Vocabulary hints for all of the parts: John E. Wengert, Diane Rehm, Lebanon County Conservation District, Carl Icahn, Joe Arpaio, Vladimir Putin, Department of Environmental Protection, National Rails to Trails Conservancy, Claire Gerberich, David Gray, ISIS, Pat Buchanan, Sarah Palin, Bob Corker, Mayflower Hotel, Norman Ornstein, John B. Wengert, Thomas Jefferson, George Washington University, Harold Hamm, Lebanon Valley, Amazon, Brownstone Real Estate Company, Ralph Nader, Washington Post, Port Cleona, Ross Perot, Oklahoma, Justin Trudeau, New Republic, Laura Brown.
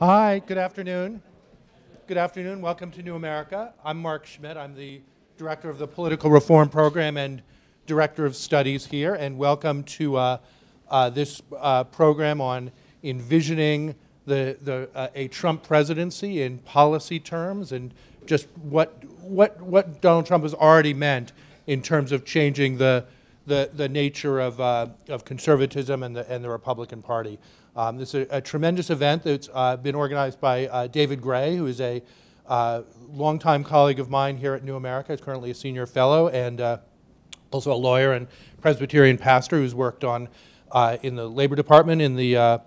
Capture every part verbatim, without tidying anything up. Hi, good afternoon. Good afternoon. Welcome to New America. I'm Mark Schmidt. I'm the director of the Political Reform Program and director of studies here. And welcome to uh, uh, this uh, program on envisioning the, the, uh, a Trump presidency in policy terms and just what, what, what Donald Trump has already meant in terms of changing the, the, the nature of, uh, of conservatism and the, and the Republican Party. Um, this is a, a tremendous event that's uh, been organized by uh, David Gray, who is a uh, longtime colleague of mine here at New America. He's currently a senior fellow and uh, also a lawyer and Presbyterian pastor who's worked on uh, in the Labor Department in the uh,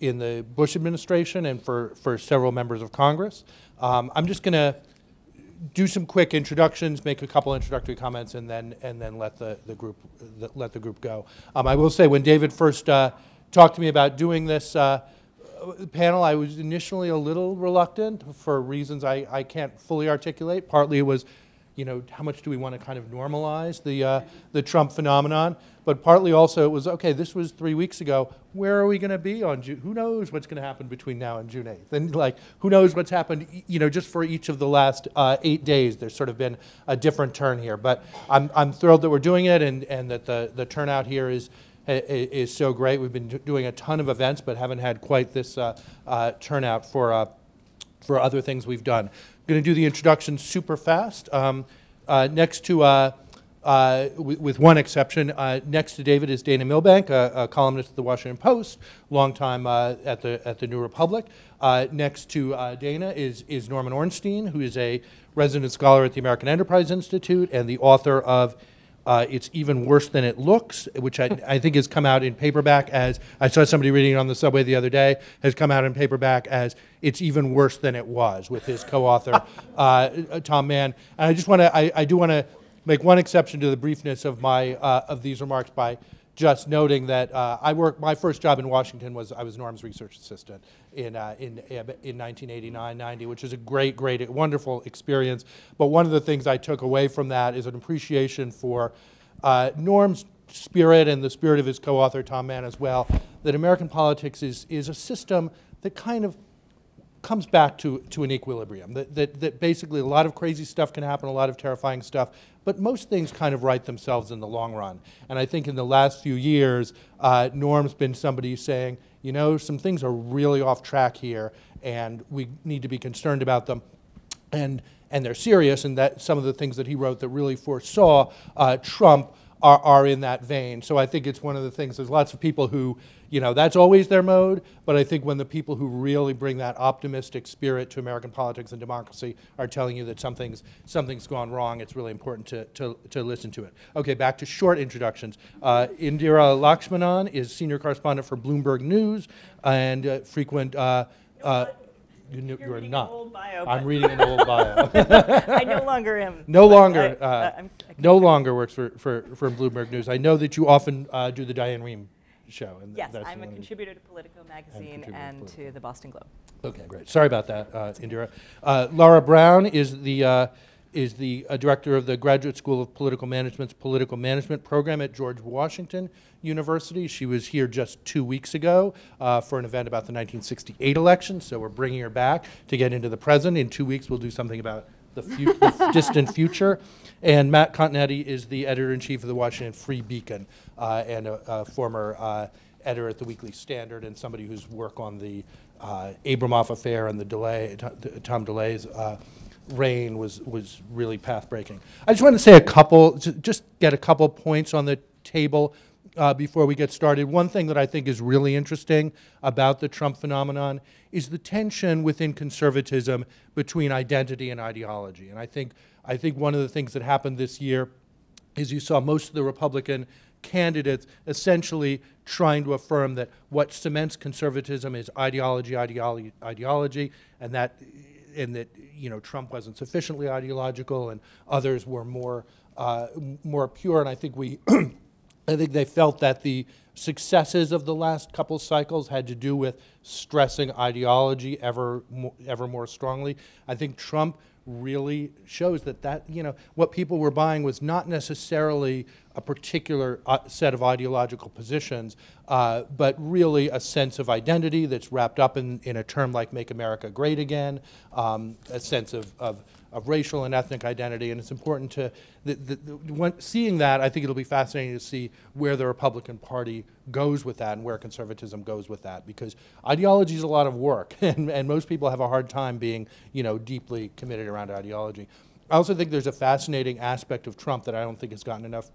in the Bush administration and for for several members of Congress. Um, I'm just going to do some quick introductions, make a couple introductory comments, and then and then let the the group the, let the group go. Um, I will say when David first. Uh, Talk to me about doing this uh, panel. I was initially a little reluctant for reasons I, I can't fully articulate. Partly it was, you know, how much do we want to kind of normalize the uh, the Trump phenomenon? But partly also it was, okay, this was three weeks ago. Where are we going to be on June? Who knows what's going to happen between now and June eighth? And like, who knows what's happened? You know, just for each of the last uh, eight days, there's sort of been a different turn here. But I'm I'm thrilled that we're doing it and and that the the turnout here is. is so great. We've been doing a ton of events, but haven't had quite this uh, uh, turnout for uh, for other things we've done. I'm going to do the introduction super fast. Um, uh, next to, uh, uh, with one exception, uh, next to David is Dana Milbank, a, a columnist at the Washington Post, long time uh, at the at the New Republic. Uh, next to uh, Dana is is Norman Ornstein, who is a resident scholar at the American Enterprise Institute and the author of. Uh, It's Even Worse Than It Looks, which I, I think has come out in paperback as, I saw somebody reading it on the subway the other day, has come out in paperback as It's Even Worse Than It Was with his co-author, uh, Tom Mann. And I just want to, I, I do want to make one exception to the briefness of my, uh, of these remarks by just noting that uh, I work, my first job in Washington was, I was Norm's research assistant in, uh, in, in nineteen eighty-nine ninety, which is a great, great, wonderful experience. But one of the things I took away from that is an appreciation for uh, Norm's spirit and the spirit of his co-author, Tom Mann, as well, that American politics is, is a system that kind of comes back to, to an equilibrium, that, that, that basically a lot of crazy stuff can happen, a lot of terrifying stuff, but most things kind of right themselves in the long run. And I think in the last few years, uh, Norm's been somebody saying, you know, some things are really off track here, and we need to be concerned about them. And, and they're serious, and that some of the things that he wrote that really foresaw uh, Trump Are, are in that vein. So I think it's one of the things, there's lots of people who, you know, that's always their mode, but I think when the people who really bring that optimistic spirit to American politics and democracy are telling you that something's, something's gone wrong, it's really important to, to, to listen to it. Okay, back to short introductions. Uh, Indira Lakshmanan is senior correspondent for Bloomberg News and uh, frequent... Uh, uh, You knew, You're, you're reading not. An old bio, I'm reading an old bio. I no longer am. No longer. I, uh, uh, I'm, I no longer works for, for, for Bloomberg News. I know that you often uh, do the Diane Rehm show. And yes, that's I'm a contributor to Politico magazine and to, Politico. to the Boston Globe. Okay, great. Sorry about that, uh, Indira. Uh, Laura Brown is the uh, is the uh, director of the Graduate School of Political Management's Political Management Program at George Washington University. She was here just two weeks ago uh, for an event about the nineteen sixty-eight election, so we're bringing her back to get into the present. In two weeks, we'll do something about the, fu the distant future. And Matt Continetti is the editor-in-chief of the Washington Free Beacon uh, and a, a former uh, editor at the Weekly Standard and somebody whose work on the uh, Abramoff affair and the delay, Tom DeLay's uh, reign was, was really path-breaking. I just want to say a couple, just get a couple points on the table uh, before we get started. One thing that I think is really interesting about the Trump phenomenon is the tension within conservatism between identity and ideology. And I think, I think one of the things that happened this year is you saw most of the Republican candidates essentially trying to affirm that what cements conservatism is ideology, ideology, ideology, and that and that you know Trump wasn't sufficiently ideological, and others were more uh, more pure. And I think we, I think they felt that the successes of the last couple cycles had to do with stressing ideology ever mo ever more strongly. I think Trump really shows that that you know what people were buying was not necessarily a particular uh, set of ideological positions, uh, but really a sense of identity that's wrapped up in, in a term like Make America Great Again, um, a sense of, of, of racial and ethnic identity. And it's important to, the, the, the, when seeing that, I think it'll be fascinating to see where the Republican Party goes with that and where conservatism goes with that, because ideology is a lot of work, and, and most people have a hard time being, you know, deeply committed around ideology. I also think there's a fascinating aspect of Trump that I don't think has gotten enough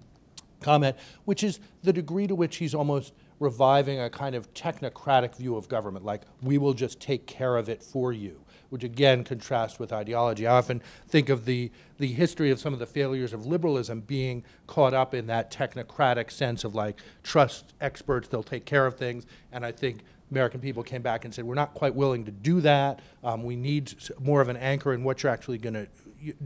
comment, which is the degree to which he's almost reviving a kind of technocratic view of government, like we will just take care of it for you, which again contrasts with ideology. I often think of the, the history of some of the failures of liberalism being caught up in that technocratic sense of like, trust experts, they'll take care of things, and I think American people came back and said, we're not quite willing to do that. Um, we need more of an anchor in what you're actually gonna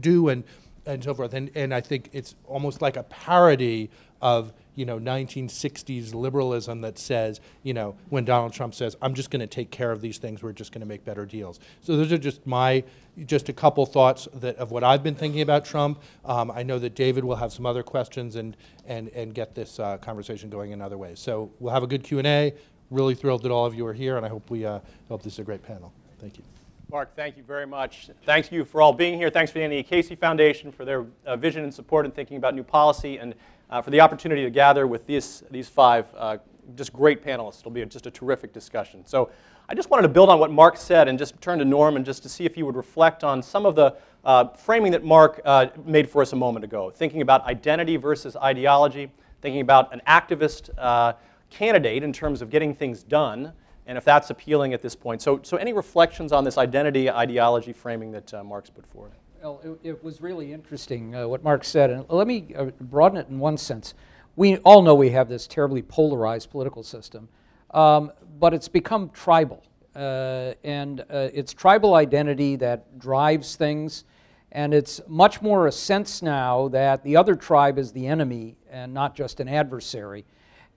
do, and and so forth. And, and I think it's almost like a parody of, you know, nineteen sixties liberalism that says, you know, when Donald Trump says, I'm just going to take care of these things, we're just going to make better deals. So those are just my, just a couple thoughts that of what I've been thinking about Trump. Um, I know that David will have some other questions and, and, and get this uh, conversation going in other ways. So we'll have a good Q and A. Really thrilled that all of you are here, and I hope we uh, hope this is a great panel. Thank you. Mark, thank you very much. Thanks to you for all being here. Thanks for the Annie Casey Foundation for their uh, vision and support in thinking about new policy, and uh, for the opportunity to gather with these, these five uh, just great panelists. It'll be a, just a terrific discussion. So I just wanted to build on what Mark said and just turn to Norman just to see if he would reflect on some of the uh, framing that Mark uh, made for us a moment ago, thinking about identity versus ideology, thinking about an activist uh, candidate in terms of getting things done, and if that's appealing at this point. So, so any reflections on this identity ideology framing that uh, Mark's put forward? Well, it, it was really interesting uh, what Mark said, and let me uh, broaden it in one sense. We all know we have this terribly polarized political system, um, but it's become tribal, uh, and uh, it's tribal identity that drives things, and it's much more a sense now that the other tribe is the enemy and not just an adversary.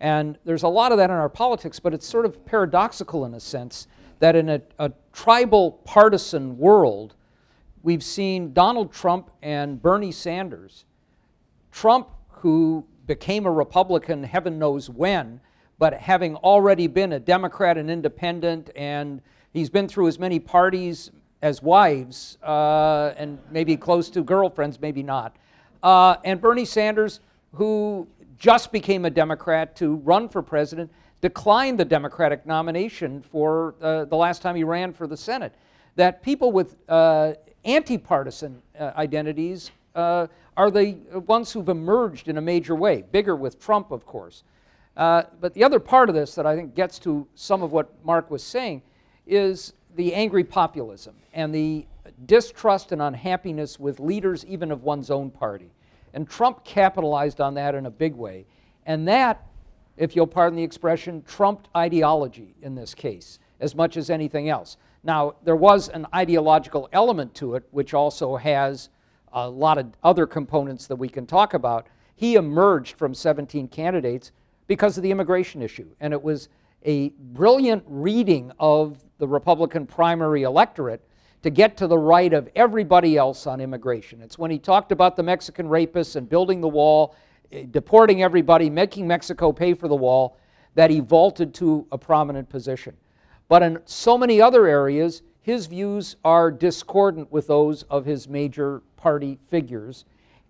And there's a lot of that in our politics, but it's sort of paradoxical in a sense that in a, a tribal partisan world, we've seen Donald Trump and Bernie Sanders. Trump, who became a Republican heaven knows when, but having already been a Democrat and independent, and he's been through as many parties as wives, uh, and maybe close to girlfriends, maybe not. Uh, and Bernie Sanders, who just became a Democrat to run for president, declined the Democratic nomination for uh, the last time he ran for the Senate. That people with uh, anti-partisan uh, identities uh, are the ones who've emerged in a major way, bigger with Trump, of course. Uh, but the other part of this that I think gets to some of what Mark was saying is the angry populism and the distrust and unhappiness with leaders even of one's own party. And Trump capitalized on that in a big way. And that, if you'll pardon the expression, trumped ideology in this case as much as anything else. Now, there was an ideological element to it, which also has a lot of other components that we can talk about. He emerged from seventeen candidates because of the immigration issue. And it was a brilliant reading of the Republican primary electorate to get to the right of everybody else on immigration. It's when he talked about the Mexican rapists and building the wall, deporting everybody, making Mexico pay for the wall, that he vaulted to a prominent position. But in so many other areas, his views are discordant with those of his major party figures.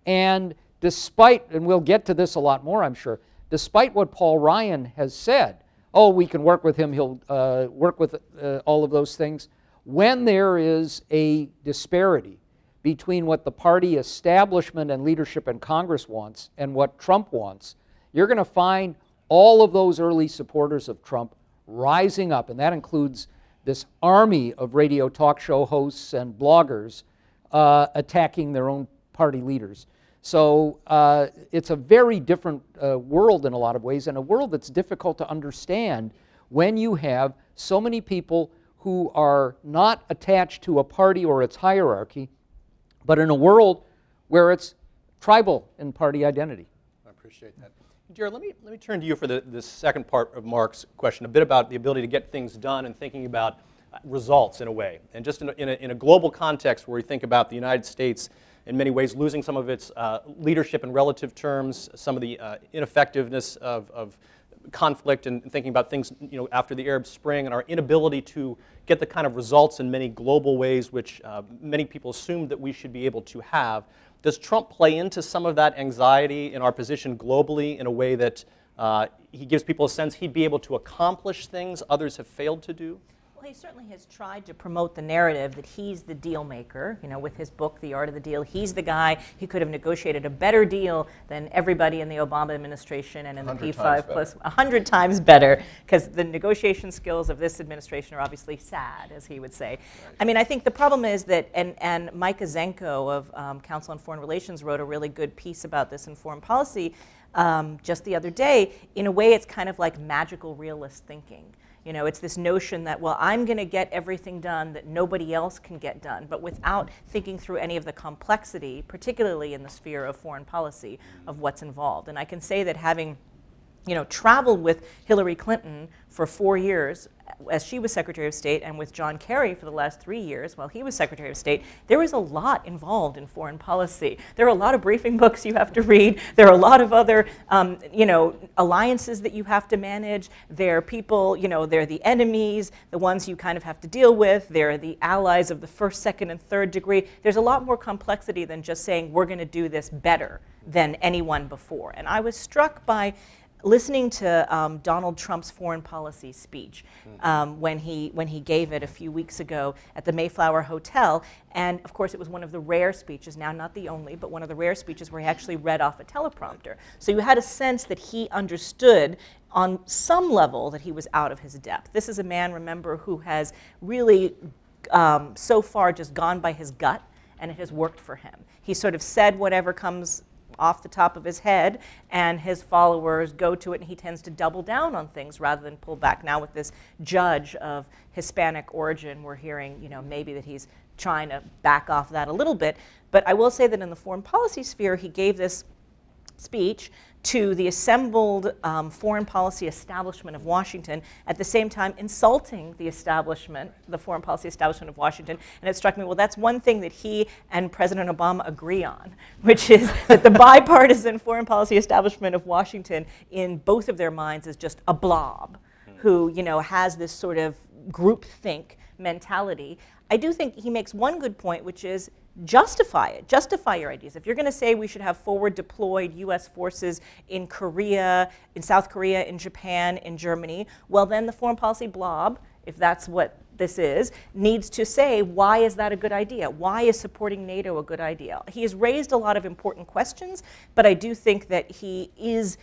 And despite, and we'll get to this a lot more, I'm sure, despite what Paul Ryan has said, oh, we can work with him, he'll uh, work with uh, all of those things, when there is a disparity between what the party establishment and leadership in Congress wants and what Trump wants, you're going to find all of those early supporters of Trump rising up. And that includes this army of radio talk show hosts and bloggers uh, attacking their own party leaders. So uh, it's a very different uh, world in a lot of ways, and a world that's difficult to understand when you have so many people who are not attached to a party or its hierarchy, but in a world where it's tribal in party identity. I appreciate that. Jared, let me, let me turn to you for the, the second part of Mark's question, a bit about the ability to get things done and thinking about results in a way. And just in a, in a, in a global context where we think about the United States in many ways losing some of its uh, leadership in relative terms, some of the uh, ineffectiveness of, of conflict and thinking about things, you know, after the Arab Spring, and our inability to get the kind of results in many global ways which uh, many people assumed that we should be able to have. Does Trump play into some of that anxiety in our position globally in a way that uh, he gives people a sense he'd be able to accomplish things others have failed to do? Well, he certainly has tried to promote the narrative that he's the deal maker, you know, with his book, The Art of the Deal. He's the guy. He could have negotiated a better deal than everybody in the Obama administration and in the P five plus a hundred times better, because the negotiation skills of this administration are obviously sad, as he would say. Right. I mean, I think the problem is that, and, and Micah Zenko of um, Council on Foreign Relations wrote a really good piece about this in Foreign Policy um, just the other day. In a way, it's kind of like magical realist thinking. You know, it's this notion that, well, I'm going to get everything done that nobody else can get done, but without thinking through any of the complexity, particularly in the sphere of foreign policy, of what's involved. And I can say that having, you know, traveled with Hillary Clinton for four years as she was Secretary of State, and with John Kerry for the last three years while he was Secretary of State, there was a lot involved in foreign policy. There are a lot of briefing books you have to read. There are a lot of other, um, you know, alliances that you have to manage. There are people, you know, they're the enemies, the ones you kind of have to deal with. They're the allies of the first, second, and third degree. There's a lot more complexity than just saying, we're going to do this better than anyone before. And I was struck by listening to um, Donald Trump's foreign policy speech um, when he when he gave it a few weeks ago at the Mayflower Hotel. And of course, it was one of the rare speeches, now not the only, but one of the rare speeches where he actually read off a teleprompter. So you had a sense that he understood on some level that he was out of his depth. This is a man, remember, who has really um, so far just gone by his gut, and it has worked for him. He sort of said whatever comes off the top of his head, and his followers go to it, and he tends to double down on things rather than pull back. Now with this judge of Hispanic origin, we're hearing, you know, maybe that he's trying to back off that a little bit. But I will say that in the foreign policy sphere, he gave this speech to the assembled um, foreign policy establishment of Washington, at the same time insulting the establishment, the foreign policy establishment of Washington. And it struck me, well, that's one thing that he and President Obama agree on, which is that the bipartisan foreign policy establishment of Washington in both of their minds is just a blob who, you know, has this sort of groupthink mentality. I do think he makes one good point, which is justify it. Justify your ideas. If you're going to say we should have forward deployed U S forces in Korea, in South Korea, in Japan, in Germany, well then the foreign policy blob, if that's what this is, needs to say, why is that a good idea? Why is supporting NATO a good idea? He has raised a lot of important questions, but I do think that he is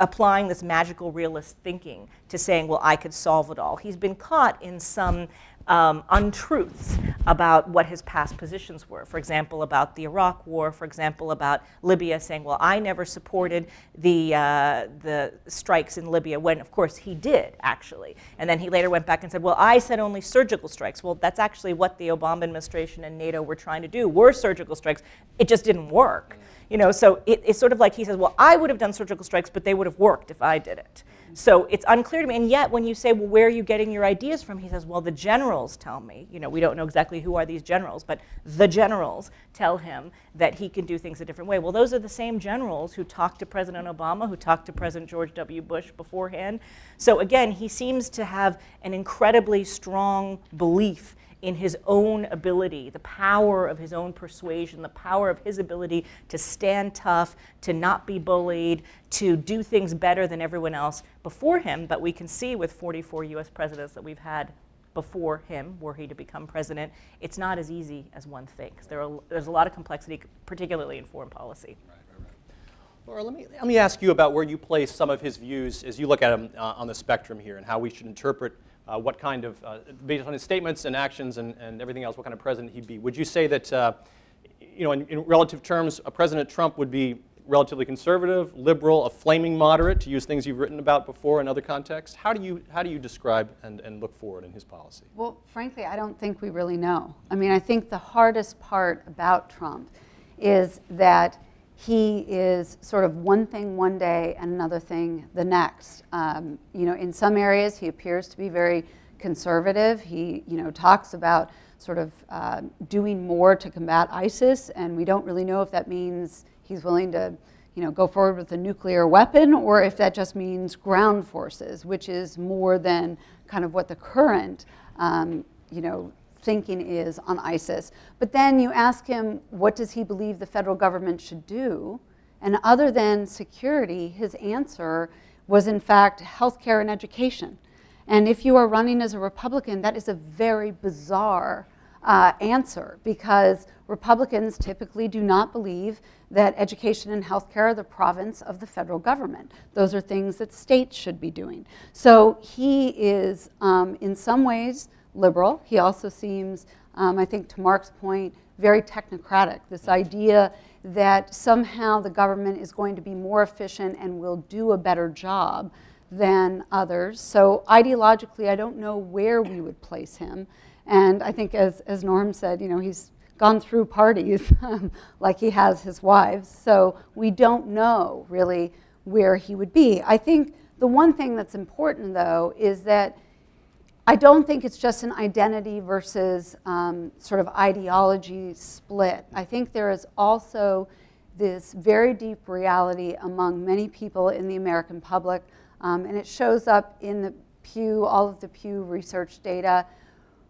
applying this magical realist thinking to saying, well, I could solve it all. He's been caught in some Um, untruths about what his past positions were. For example, about the Iraq War, for example, about Libya, saying, well, I never supported the, uh, the strikes in Libya, when, of course, he did, actually. And then he later went back and said, well, I said only surgical strikes. Well, that's actually what the Obama administration and NATO were trying to do, were surgical strikes. It just didn't work. You know, so it, it's sort of like he says, well, I would have done surgical strikes, but they would have worked if I did it. So it's unclear to me. And yet, when you say, well, where are you getting your ideas from? He says, well, the generals tell me. You know, we don't know exactly who are these generals, but the generals tell him that he can do things a different way. Well, those are the same generals who talked to President Obama, who talked to President George W. Bush beforehand. So again, he seems to have an incredibly strong belief in his own ability, the power of his own persuasion, the power of his ability to stand tough, to not be bullied, to do things better than everyone else before him. But we can see with forty-four U S presidents that we've had before him, were he to become president, it's not as easy as one thinks. There are, there's a lot of complexity, particularly in foreign policy. Right. Laura, let me, let me ask you about where you place some of his views as you look at him uh, on the spectrum here, and how we should interpret uh, what kind of, uh, based on his statements and actions and, and everything else, what kind of president he'd be. Would you say that, uh, you know, in, in relative terms, uh, President Trump would be relatively conservative, liberal, a flaming moderate, to use things you've written about before in other contexts? How do you, how do you describe and, and look forward in his policy? Well, frankly, I don't think we really know. I mean, I think the hardest part about Trump is that he is sort of one thing one day and another thing the next. Um, you know, in some areas he appears to be very conservative. He, you know, talks about sort of uh, doing more to combat ISIS, and we don't really know if that means he's willing to, you know, go forward with a nuclear weapon, or if that just means ground forces, which is more than kind of what the current, um, you know, thinking is on ISIS. But then you ask him, what does he believe the federal government should do? And other than security, his answer was, in fact, healthcare and education. And if you are running as a Republican, that is a very bizarre uh, answer, because Republicans typically do not believe that education and healthcare are the province of the federal government. Those are things that states should be doing. So he is, um, in some ways, liberal. He also seems, um, I think to Mark's point, very technocratic. This idea that somehow the government is going to be more efficient and will do a better job than others. So ideologically, I don't know where we would place him. And I think, as, as Norm said, you know, he's gone through parties like he has his wives. So we don't know really where he would be. I think the one thing that's important, though, is that I don't think it's just an identity versus um, sort of ideology split. I think there is also this very deep reality among many people in the American public, um, and it shows up in the Pew, all of the Pew research data,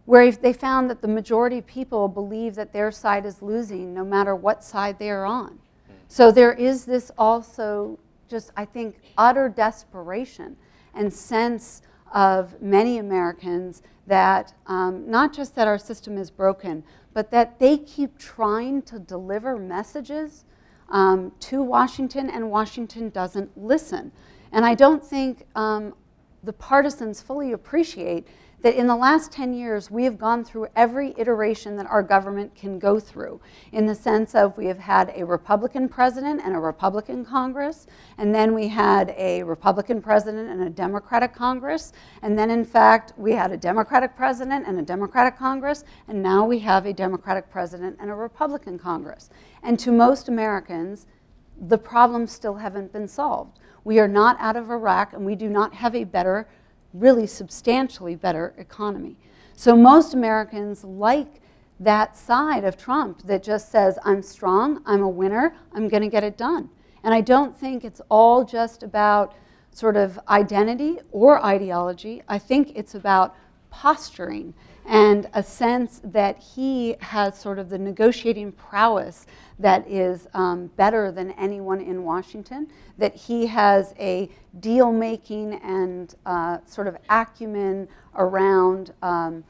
where if they found that the majority of people believe that their side is losing no matter what side they are on. So there is this also just, I think, utter desperation and sense of many Americans that um, not just that our system is broken, but that they keep trying to deliver messages um, to Washington, and Washington doesn't listen. And I don't think um, the partisans fully appreciate that in the last ten years, we have gone through every iteration that our government can go through, in the sense of we have had a Republican president and a Republican Congress, and then we had a Republican president and a Democratic Congress, and then, in fact, we had a Democratic president and a Democratic Congress, and now we have a Democratic president and a Republican Congress. And to most Americans, the problems still haven't been solved. We are not out of Iraq, and we do not have a better, really substantially better economy. So most Americans like that side of Trump that just says, I'm strong, I'm a winner, I'm going to get it done. And I don't think it's all just about sort of identity or ideology. I think it's about posturing and a sense that he has sort of the negotiating prowess that is um, better than anyone in Washington, that he has a deal-making and uh, sort of acumen around um,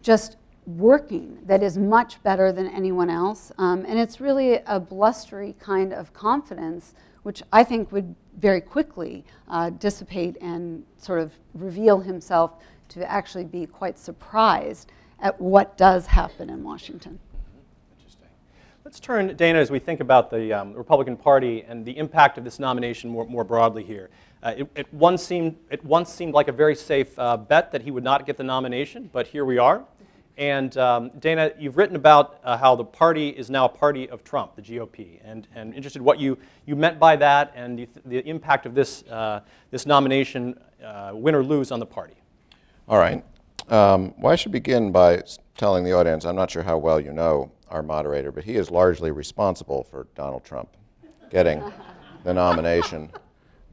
just working that is much better than anyone else. Um, and it's really a blustery kind of confidence, which I think would very quickly uh, dissipate and sort of reveal himself to actually be quite surprised at what does happen in Washington. Interesting. Let's turn, Dana, as we think about the um, Republican Party and the impact of this nomination more, more broadly here. Uh, it, it, once seemed, it once seemed like a very safe uh, bet that he would not get the nomination, but here we are. And um, Dana, you've written about uh, how the party is now a party of Trump, the G O P, and, and interested what you, you meant by that and the, the impact of this, uh, this nomination, uh, win or lose, on the party. All right. Um, well, I should begin by telling the audience, I'm not sure how well you know our moderator, but he is largely responsible for Donald Trump getting the nomination.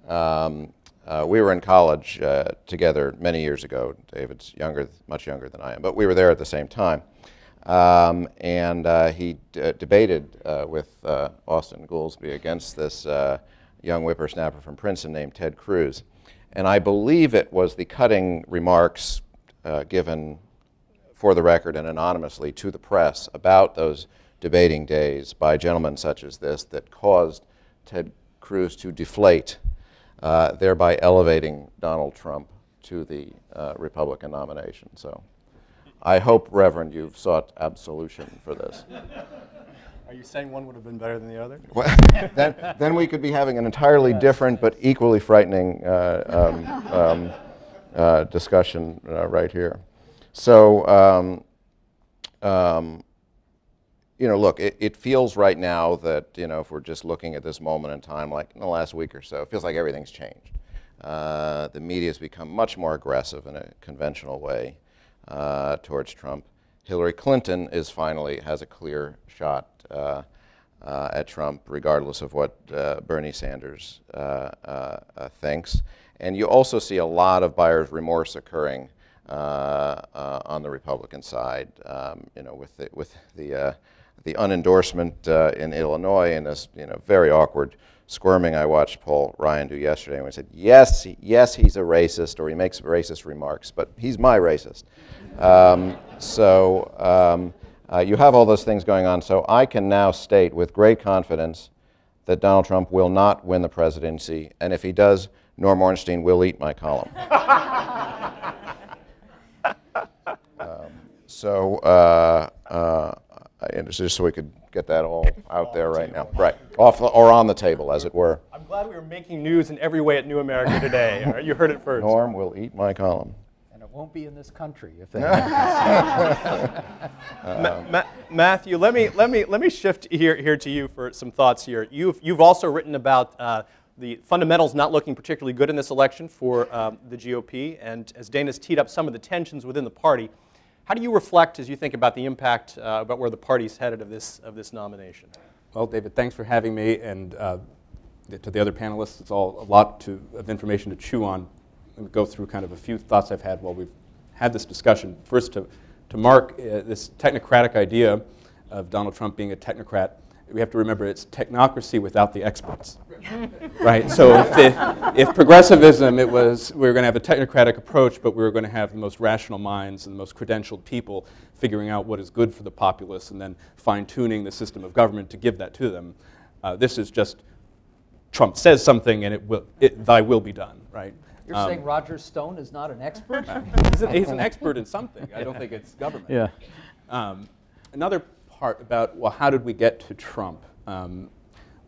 Um, uh, we were in college uh, together many years ago. David's younger, much younger than I am, but we were there at the same time. Um, and uh, he d debated uh, with uh, Austin Goolsbee against this uh, young whippersnapper from Princeton named Ted Cruz. And I believe it was the cutting remarks uh, given for the record and anonymously to the press about those debating days by gentlemen such as this that caused Ted Cruz to deflate, uh, thereby elevating Donald Trump to the uh, Republican nomination. So I hope, Reverend, you've sought absolution for this. Are you saying one would have been better than the other? Well, then, then we could be having an entirely different but equally frightening uh, um, um, uh, discussion uh, right here. So, um, um, you know, look, it, it feels right now that, you know, if we're just looking at this moment in time, like in the last week or so, it feels like everything's changed. Uh, the media has become much more aggressive in a conventional way. uh, towards Trump. Hillary Clinton is finally has a clear shot uh, uh, at Trump, regardless of what uh, Bernie Sanders uh, uh, uh, thinks. And you also see a lot of buyer's remorse occurring uh, uh, on the Republican side, um, you know, with the, with the uh, the unendorsement uh, in Illinois, and this, you know, very awkward squirming I watched Paul Ryan do yesterday when he said, yes, he, yes, he's a racist, or he makes racist remarks, but he's my racist. Um, so um, uh, you have all those things going on. So I can now state with great confidence that Donald Trump will not win the presidency, and if he does, Norm Ornstein will eat my column. um, so uh, uh, And just so we could get that all out there right now. Right. Off the, or on the table, as it were. I'm glad we were making news in every way at New America today. You heard it first. Norm will eat my column. And it won't be in this country if they Ma Ma Matthew, let me, let me, let me shift here, here to you for some thoughts here. You've, you've also written about uh, the fundamentals not looking particularly good in this election for um, the G O P, and as Dana's teed up some of the tensions within the party. How do you reflect as you think about the impact, uh, about where the party's headed of this, of this nomination? Well, David, thanks for having me, and uh, to the other panelists, it's all a lot to, of information to chew on. And go through kind of a few thoughts I've had while we've had this discussion. First, to, to mark uh, this technocratic idea of Donald Trump being a technocrat, we have to remember it's technocracy without the experts, right? So if, the, if progressivism, it was, we were going to have a technocratic approach, but we were going to have the most rational minds and the most credentialed people figuring out what is good for the populace and then fine-tuning the system of government to give that to them. Uh, this is just, Trump says something and it will, it, thy will be done, right? You're um, saying Roger Stone is not an expert? he's, an, he's an expert in something. I don't think it's government. Yeah. Um, another part about, well, how did we get to Trump? Um,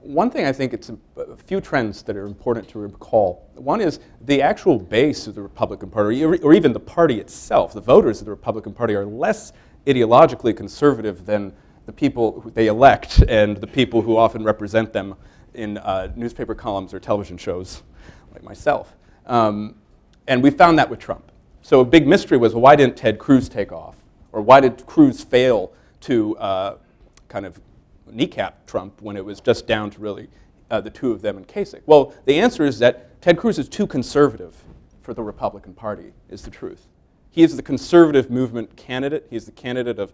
one thing I think it's a, a few trends that are important to recall. One is the actual base of the Republican Party, or, or even the party itself, the voters of the Republican Party are less ideologically conservative than the people who they elect and the people who often represent them in uh, newspaper columns or television shows, like myself. Um, and we found that with Trump. So a big mystery was, well, why didn't Ted Cruz take off? Or why did Cruz fail to uh, kind of kneecap Trump when it was just down to really uh, the two of them and Kasich? Well, the answer is that Ted Cruz is too conservative for the Republican Party, is the truth. He is the conservative movement candidate. He's the candidate of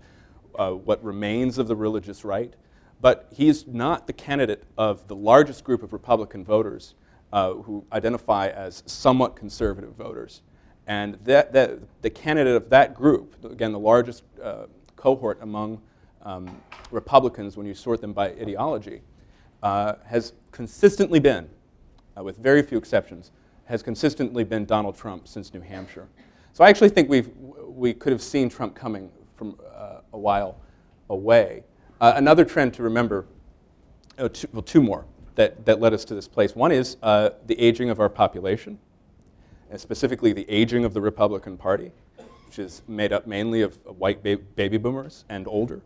uh, what remains of the religious right. But he's not the candidate of the largest group of Republican voters uh, who identify as somewhat conservative voters. And that, that, the candidate of that group, again, the largest uh, cohort among um, Republicans when you sort them by ideology, uh, has consistently been, uh, with very few exceptions, has consistently been Donald Trump since New Hampshire. So I actually think we've, we could have seen Trump coming from uh, a while away. Uh, another trend to remember, uh, two, well, two more that, that led us to this place. One is uh, the aging of our population, and specifically the aging of the Republican Party, which is made up mainly of white ba baby boomers and older.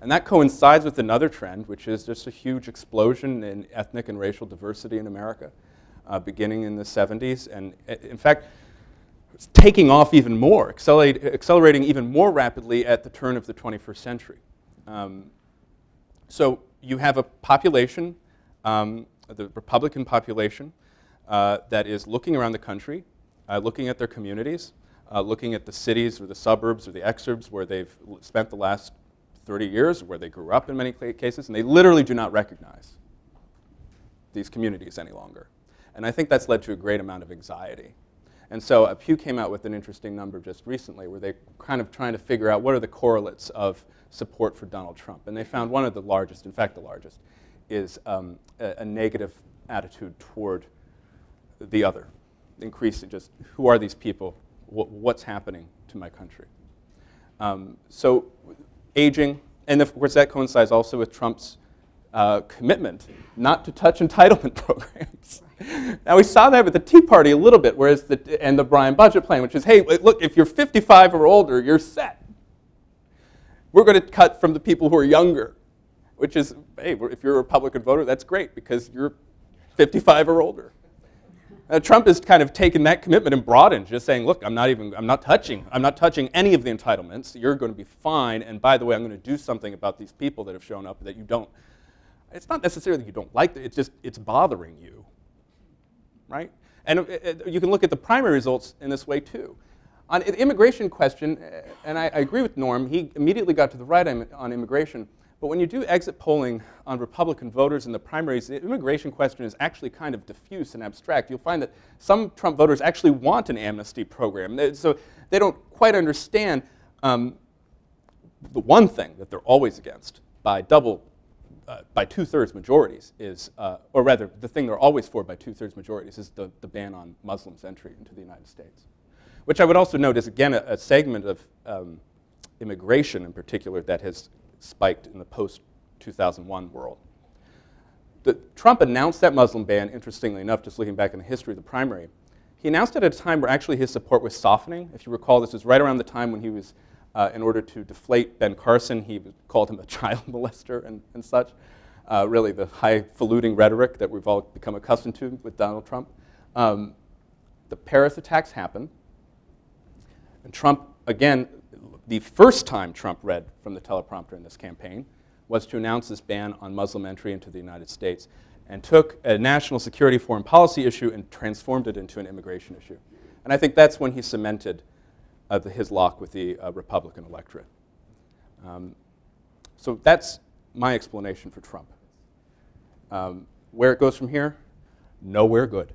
And that coincides with another trend, which is just a huge explosion in ethnic and racial diversity in America, uh, beginning in the seventies. And uh, in fact, it's taking off even more, accelerate, accelerating even more rapidly at the turn of the twenty-first century. Um, so you have a population, um, the Republican population, uh, that is looking around the country, uh, looking at their communities, Uh, looking at the cities or the suburbs or the exurbs where they've spent the last thirty years, where they grew up in many cases, and they literally do not recognize these communities any longer. And I think that's led to a great amount of anxiety. And so uh, Pew came out with an interesting number just recently where they're kind of trying to figure out what are the correlates of support for Donald Trump. And they found one of the largest, in fact the largest, is um, a, a negative attitude toward the other. Increasing just, who are these people? What's happening to my country? Um, so aging, and of course that coincides also with Trump's uh, commitment not to touch entitlement programs. Now we saw that with the Tea Party a little bit, whereas the, and the Bryan budget plan, which is, hey, look, if you're fifty-five or older, you're set. We're going to cut from the people who are younger, which is, hey, if you're a Republican voter, that's great because you're fifty-five or older. Uh, Trump has kind of taken that commitment and broadened, just saying, look, I'm not even, I'm not touching, I'm not touching any of the entitlements. You're going to be fine. And by the way, I'm going to do something about these people that have shown up that you don't. It's not necessarily that you don't like them. It's just, it's bothering you, right? And it, it, you can look at the primary results in this way, too. On the immigration question, and I, I agree with Norm, he immediately got to the right on immigration. But when you do exit polling on Republican voters in the primaries, the immigration question is actually kind of diffuse and abstract. You'll find that some Trump voters actually want an amnesty program. They, so they don't quite understand um, the one thing that they're always against by double, uh, by two-thirds majorities is, uh, or rather, the thing they're always for by two-thirds majorities is the, the ban on Muslims' entry into the United States, which I would also note is, again, a, a segment of um, immigration in particular that has spiked in the post two thousand one world. The, Trump announced that Muslim ban, interestingly enough, just looking back in the history of the primary. He announced it at a time where actually his support was softening. If you recall, this was right around the time when he was, uh, in order to deflate Ben Carson, he called him a child molester and, and such. Uh, really the highfalutin rhetoric that we've all become accustomed to with Donald Trump. Um, the Paris attacks happened. And Trump, again, the first time Trump read from the teleprompter in this campaign was to announce this ban on Muslim entry into the United States, and took a national security foreign policy issue and transformed it into an immigration issue. And I think that's when he cemented uh, the, his lock with the uh, Republican electorate. Um, so that's my explanation for Trump. Um, where it goes from here, nowhere good.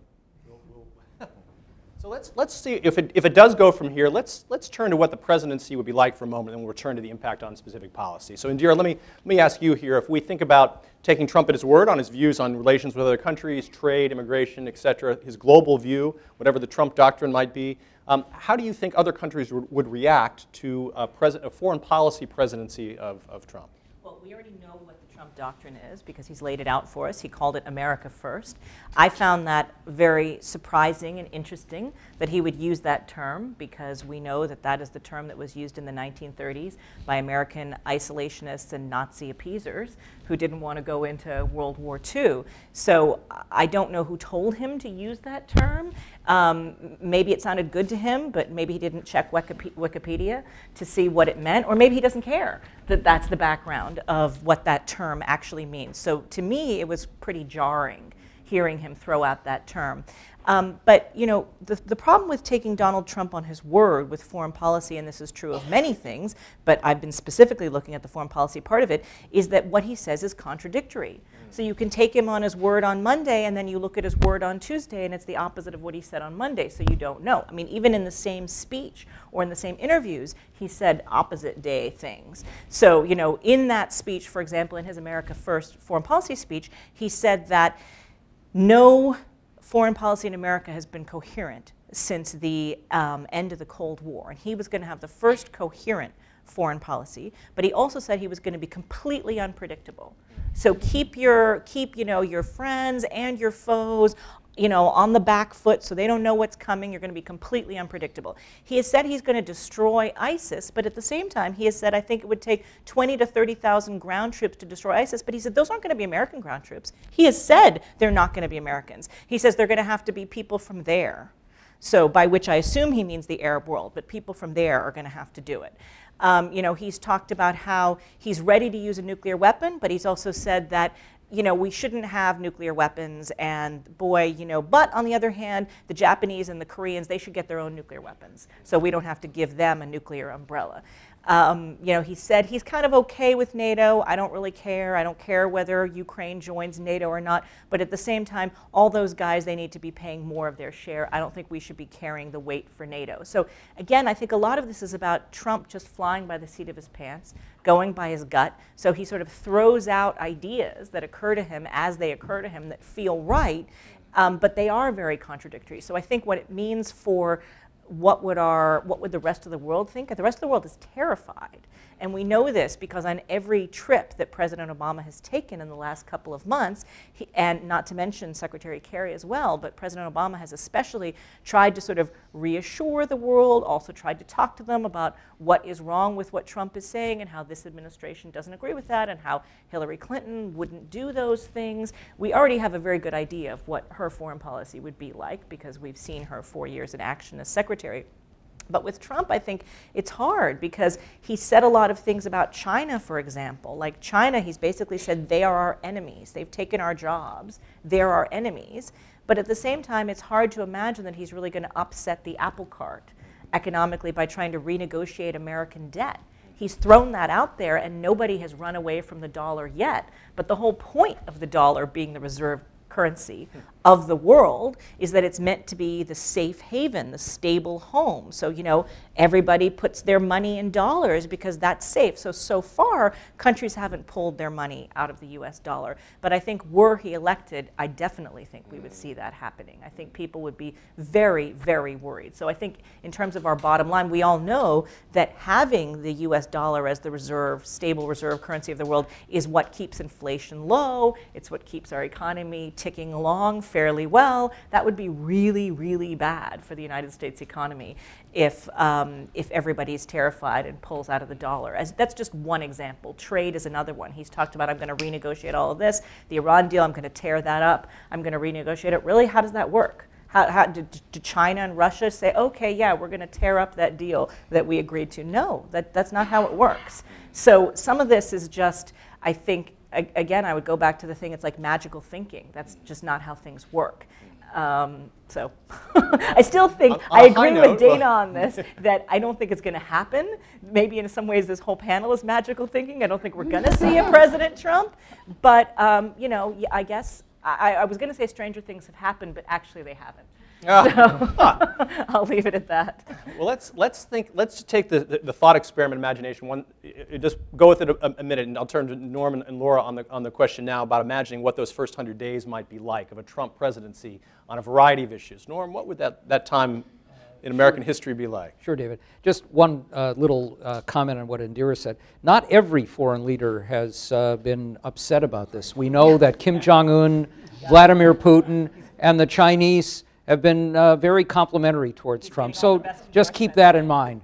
So let's, let's see, if it, if it does go from here, let's, let's turn to what the presidency would be like for a moment, and we'll return to the impact on specific policy. So Indira, let me, let me ask you here, if we think about taking Trump at his word on his views on relations with other countries, trade, immigration, et cetera, his global view, whatever the Trump doctrine might be, um, how do you think other countries would, would react to a, president, a foreign policy presidency of, of Trump? Well, we already know what the Trump doctrine is because he's laid it out for us. He called it America First. I found that very surprising and interesting that he would use that term, because we know that that is the term that was used in the nineteen thirties by American isolationists and Nazi appeasers who didn't want to go into World War Two. So I don't know who told him to use that term. Um, maybe it sounded good to him, but maybe he didn't check Wikipedia to see what it meant, or maybe he doesn't care that that's the background of what that term actually means. So to me, it was pretty jarring hearing him throw out that term. Um, but you know, the, the problem with taking Donald Trump on his word with foreign policy, and this is true of many things, but I've been specifically looking at the foreign policy part of it, is that what he says is contradictory. Mm. So you can take him on his word on Monday, and then you look at his word on Tuesday, and it's the opposite of what he said on Monday, so you don't know. I mean, even in the same speech or in the same interviews, he said opposite day things. So you know, in that speech, for example, in his America First foreign policy speech, he said that no foreign policy in America has been coherent since the um, end of the Cold War. And he was going to have the first coherent foreign policy, but he also said he was going to be completely unpredictable. So keep your, keep, you know, your friends and your foes, you know, on the back foot, so they don't know what's coming. You're going to be completely unpredictable. He has said he's going to destroy ISIS, but at the same time, he has said, I think it would take twenty to thirty thousand ground troops to destroy ISIS, but he said those aren't going to be American ground troops. He has said they're not going to be Americans. He says they're going to have to be people from there. So by which I assume he means the Arab world, but people from there are going to have to do it. Um, you know, he's talked about how he's ready to use a nuclear weapon, but he's also said that, you know, we shouldn't have nuclear weapons, and boy, you know, but on the other hand, the Japanese and the Koreans, they should get their own nuclear weapons, so we don't have to give them a nuclear umbrella. Um, you know, he said he's kind of okay with NATO. I don't really care. I don't care whether Ukraine joins NATO or not, but at the same time, all those guys, they need to be paying more of their share. I don't think we should be carrying the weight for NATO. So again, I think a lot of this is about Trump just flying by the seat of his pants, going by his gut. So he sort of throws out ideas that occur to him as they occur to him that feel right, um, but they are very contradictory. So I think what it means for what would our, what would the rest of the world think? The rest of the world is terrified. And we know this because on every trip that President Obama has taken in the last couple of months, he, and not to mention Secretary Kerry as well, but President Obama has especially tried to sort of reassure the world, also tried to talk to them about what is wrong with what Trump is saying and how this administration doesn't agree with that and how Hillary Clinton wouldn't do those things. We already have a very good idea of what her foreign policy would be like because we've seen her four years in action as Secretary. But with Trump, I think it's hard because he said a lot of things about China, for example. Like China, he's basically said they are our enemies. They've taken our jobs. They're our enemies. But at the same time, it's hard to imagine that he's really going to upset the apple cart economically by trying to renegotiate American debt. He's thrown that out there, and nobody has run away from the dollar yet. But the whole point of the dollar being the reserve currency of the world is that it's meant to be the safe haven, the stable home. So, you know, everybody puts their money in dollars because that's safe. So, so far, countries haven't pulled their money out of the U S dollar. But I think were he elected, I definitely think we would see that happening. I think people would be very, very worried. So I think in terms of our bottom line, we all know that having the U S dollar as the reserve, stable reserve currency of the world is what keeps inflation low. It's what keeps our economy ticking along fairly well. That would be really, really bad for the United States economy if um, if everybody's terrified and pulls out of the dollar. As that's just one example. Trade is another one. He's talked about, I'm going to renegotiate all of this. The Iran deal, I'm going to tear that up. I'm going to renegotiate it. Really, how does that work? How, how do, do China and Russia say, okay, yeah, we're going to tear up that deal that we agreed to? No, that, that's not how it works. So some of this is just, I think, again, I would go back to the thing, it's like magical thinking. That's just not how things work. Um, so I still think, on, on I agree with note, Dana well. on this, that I don't think it's going to happen. Maybe in some ways this whole panel is magical thinking. I don't think we're going to see a President Trump. But, um, you know, I guess I, I was going to say stranger things have happened, but actually they haven't. Uh, so huh. I'll leave it at that. Well, let's let's think. Let's take the, the, the thought experiment, imagination. One, just go with it a, a minute, and I'll turn to Norman and Laura on the on the question now about imagining what those first hundred days might be like of a Trump presidency on a variety of issues. Norm, what would that that time in American sure. history be like? Sure, David. Just one uh, little uh, comment on what Indira said. Not every foreign leader has uh, been upset about this. We know that Kim Jong-un, Vladimir Putin, and the Chinese have been uh, very complimentary towards Trump. So just keep that in mind.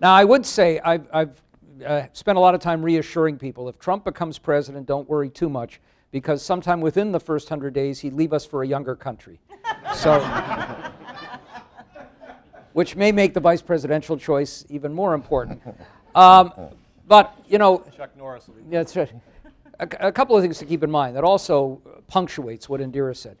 Now, I would say I've, I've uh, spent a lot of time reassuring people, if Trump becomes president, don't worry too much, because sometime within the first hundred days, he'd leave us for a younger country. So, which may make the vice presidential choice even more important. Um, but, you know, Chuck Norris will be yeah, that's right. a, a couple of things to keep in mind that also punctuates what Indira said.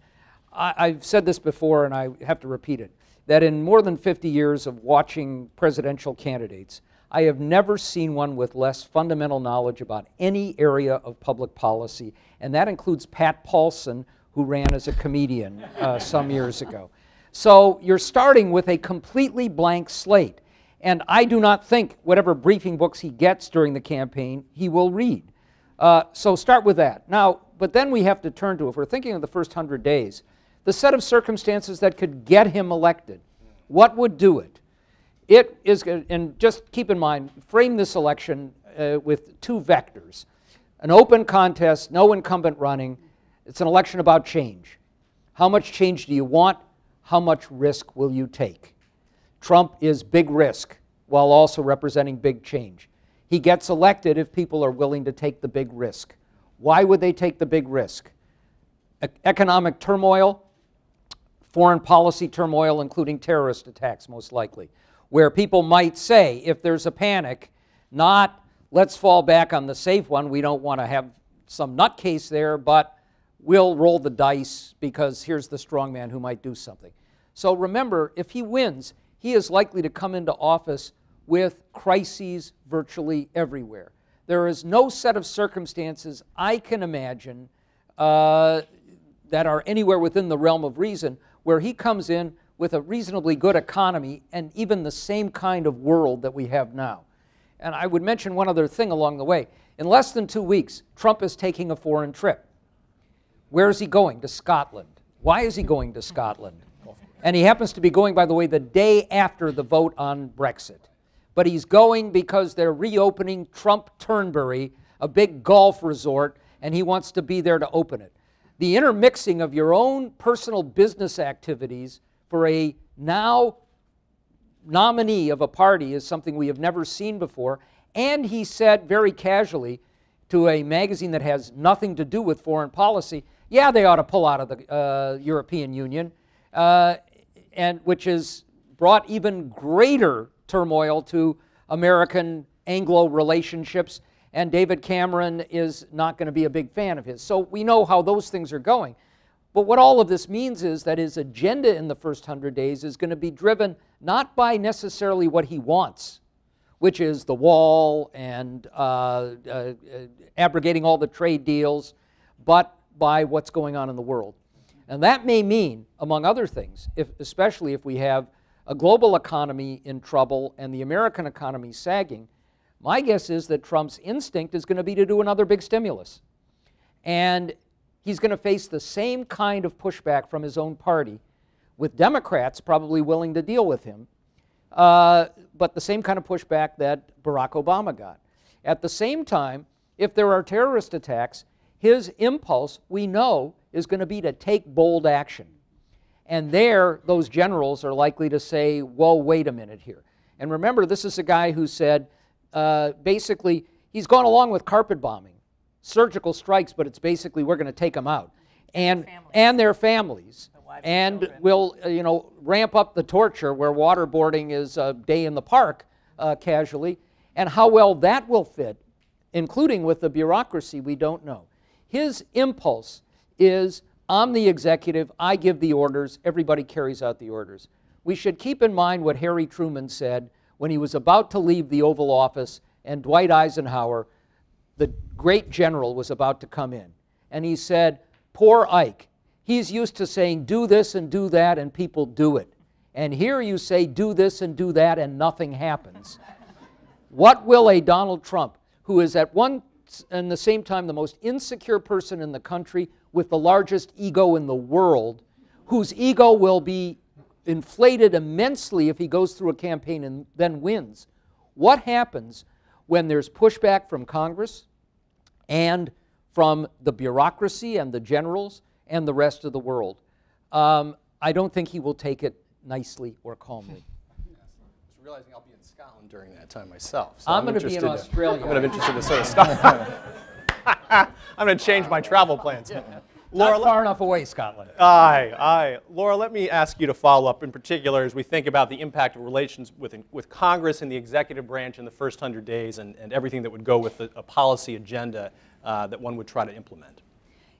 I've said this before, and I have to repeat it, that in more than fifty years of watching presidential candidates, I have never seen one with less fundamental knowledge about any area of public policy, and that includes Pat Paulson, who ran as a comedian uh, some years ago. So you're starting with a completely blank slate, and I do not think whatever briefing books he gets during the campaign, he will read. Uh, so start with that. Now, but then we have to turn to, if we're thinking of the first hundred days, the set of circumstances that could get him elected. What would do it? It is, and just keep in mind, frame this election uh, with two vectors. An open contest, no incumbent running. It's an election about change. How much change do you want? How much risk will you take? Trump is big risk while also representing big change. He gets elected if people are willing to take the big risk. Why would they take the big risk? E- economic turmoil, foreign policy turmoil, including terrorist attacks, most likely, where people might say, if there's a panic, not let's fall back on the safe one, we don't want to have some nutcase there, but we'll roll the dice because here's the strong man who might do something. So remember, if he wins, he is likely to come into office with crises virtually everywhere. There is no set of circumstances I can imagine uh, that are anywhere within the realm of reason where he comes in with a reasonably good economy and even the same kind of world that we have now. And I would mention one other thing along the way. In less than two weeks, Trump is taking a foreign trip. Where is he going? To Scotland. Why is he going to Scotland? And he happens to be going, by the way, the day after the vote on Brexit. But he's going because they're reopening Trump Turnberry, a big golf resort, and he wants to be there to open it. The intermixing of your own personal business activities for a now nominee of a party is something we have never seen before. And he said very casually to a magazine that has nothing to do with foreign policy, yeah, they ought to pull out of the uh, European Union, uh, and which has brought even greater turmoil to American Anglo relationships, and David Cameron is not going to be a big fan of his. So we know how those things are going. But what all of this means is that his agenda in the first hundred days is going to be driven not by necessarily what he wants, which is the wall and uh, uh, abrogating all the trade deals, but by what's going on in the world. And that may mean, among other things, if, especially if we have a global economy in trouble and the American economy sagging, my guess is that Trump's instinct is going to be to do another big stimulus. And he's going to face the same kind of pushback from his own party, with Democrats probably willing to deal with him, uh, but the same kind of pushback that Barack Obama got. At the same time, if there are terrorist attacks, his impulse, we know, is going to be to take bold action. And there, those generals are likely to say, whoa, wait a minute here. And remember, this is a guy who said, uh, basically, he's gone along with carpet bombing, surgical strikes, but it's basically we're going to take them out and their and their families, the wives and children. We'll uh, you know, ramp up the torture where waterboarding is a day in the park uh, casually, and how well that will fit, including with the bureaucracy, we don't know. His impulse is, I'm the executive, I give the orders, everybody carries out the orders. We should keep in mind what Harry Truman said when he was about to leave the Oval Office and Dwight Eisenhower, the great general, was about to come in. And he said, poor Ike, he's used to saying do this and do that and people do it. And here you say do this and do that and nothing happens. What will a Donald Trump, who is at one and the same time the most insecure person in the country with the largest ego in the world, whose ego will be inflated immensely if he goes through a campaign and then wins, what happens when there's pushback from Congress and from the bureaucracy and the generals and the rest of the world? Um, I don't think he will take it nicely or calmly. Yes. Just realizing I'll be in Scotland during that time myself. So I'm, I'm going to be in Australia. I'm interested in sort of Scotland. I'm going to change my travel plans. Yeah. Laura, not far enough away, Scotland. Aye, aye. Laura, let me ask you to follow up in particular as we think about the impact of relations with, with Congress and the executive branch in the first hundred days and, and everything that would go with a, a policy agenda uh, that one would try to implement.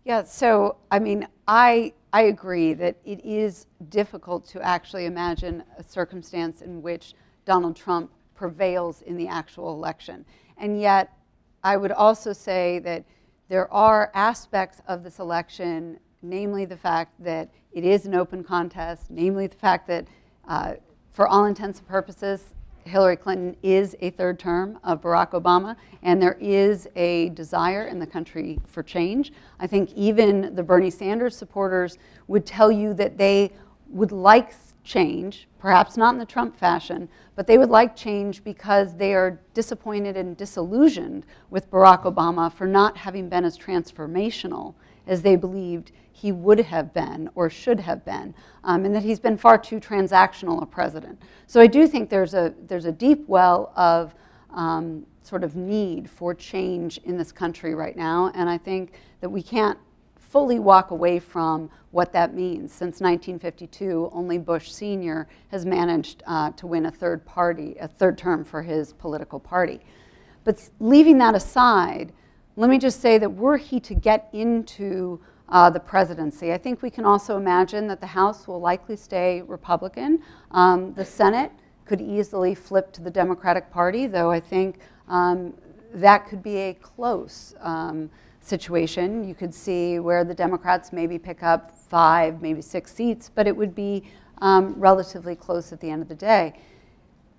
Yeah, so, I mean, I, I agree that it is difficult to actually imagine a circumstance in which Donald Trump prevails in the actual election. And yet, I would also say that there are aspects of this election, namely the fact that it is an open contest, namely the fact that, uh, for all intents and purposes, Hillary Clinton is a third term of Barack Obama, and there is a desire in the country for change. I think even the Bernie Sanders supporters would tell you that they would like change, perhaps not in the Trump fashion, but they would like change because they are disappointed and disillusioned with Barack Obama for not having been as transformational as they believed he would have been or should have been, um, and that he's been far too transactional a president. So I do think there's a, there's a deep well of um, sort of need for change in this country right now, and I think that we can't fully walk away from what that means. Since nineteen fifty-two, only Bush Senior has managed uh, to win a third party, a third term for his political party. But leaving that aside, let me just say that were he to get into uh, the presidency, I think we can also imagine that the House will likely stay Republican. Um, the Senate could easily flip to the Democratic Party, though I think um, that could be a close um, situation. You could see where the Democrats maybe pick up five, maybe six seats, but it would be um, relatively close at the end of the day.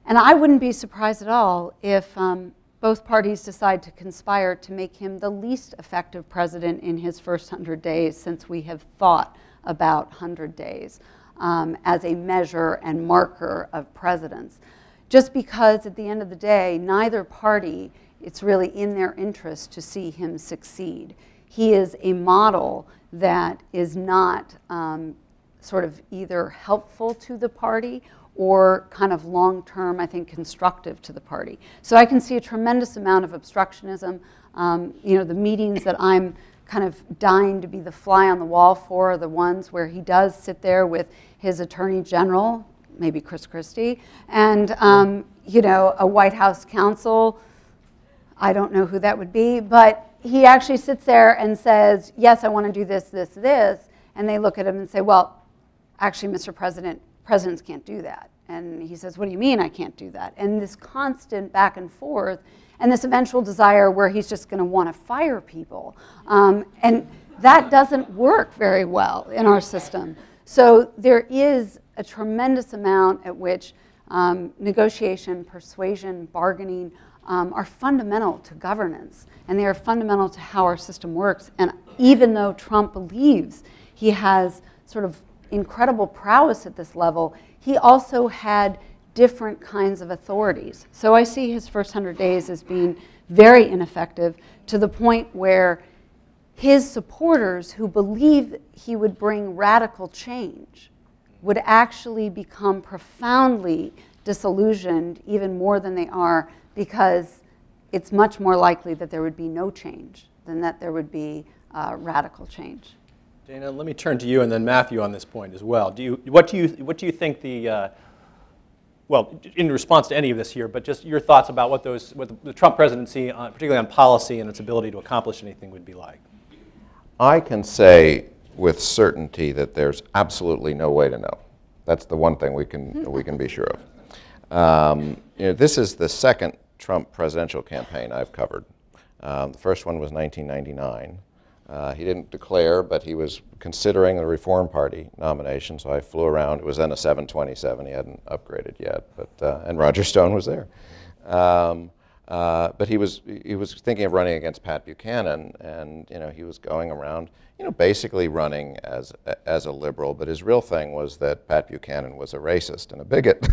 And I wouldn't be surprised at all if um, both parties decide to conspire to make him the least effective president in his first hundred days since we have thought about one hundred days. um, as a measure and marker of presidents. Just because at the end of the day, neither party, it's really in their interest to see him succeed. He is a model that is not um, sort of either helpful to the party or kind of long-term, I think, constructive to the party. So I can see a tremendous amount of obstructionism. Um, you know, the meetings that I'm kind of dying to be the fly on the wall for are the ones where he does sit there with his attorney general, maybe Chris Christie, and, um, you know, a White House counsel. I don't know who that would be, but he actually sits there and says, yes, I want to do this, this, this. And they look at him and say, well, actually, Mister President, presidents can't do that. And he says, what do you mean I can't do that? And this constant back and forth, and this eventual desire where he's just going to want to fire people. Um, and that doesn't work very well in our system. So there is a tremendous amount at which um, negotiation, persuasion, bargaining um, are fundamental to governance. And they are fundamental to how our system works. And even though Trump believes he has sort of incredible prowess at this level, he also had different kinds of authorities. So I see his first hundred days as being very ineffective, to the point where his supporters who believe he would bring radical change would actually become profoundly disillusioned, even more than they are, because it's much more likely that there would be no change than that there would be uh, radical change. Dana, let me turn to you and then Matthew on this point as well. Do you, what, do you, what do you think the, uh, well, in response to any of this here, but just your thoughts about what, those, what the, the Trump presidency, on, particularly on policy and its ability to accomplish anything, would be like? I can say with certainty that there's absolutely no way to know. That's the one thing we can, we can be sure of. Um, you know, this is the second Trump presidential campaign I've covered. Um, the first one was nineteen ninety-nine. Uh, he didn't declare, but he was considering the Reform Party nomination, so I flew around. It was then a seven twenty-seven. He hadn't upgraded yet, but uh, and Roger Stone was there. Um, uh, but he was he was thinking of running against Pat Buchanan, and you know he was going around, you know, basically running as as a liberal. But his real thing was that Pat Buchanan was a racist and a bigot,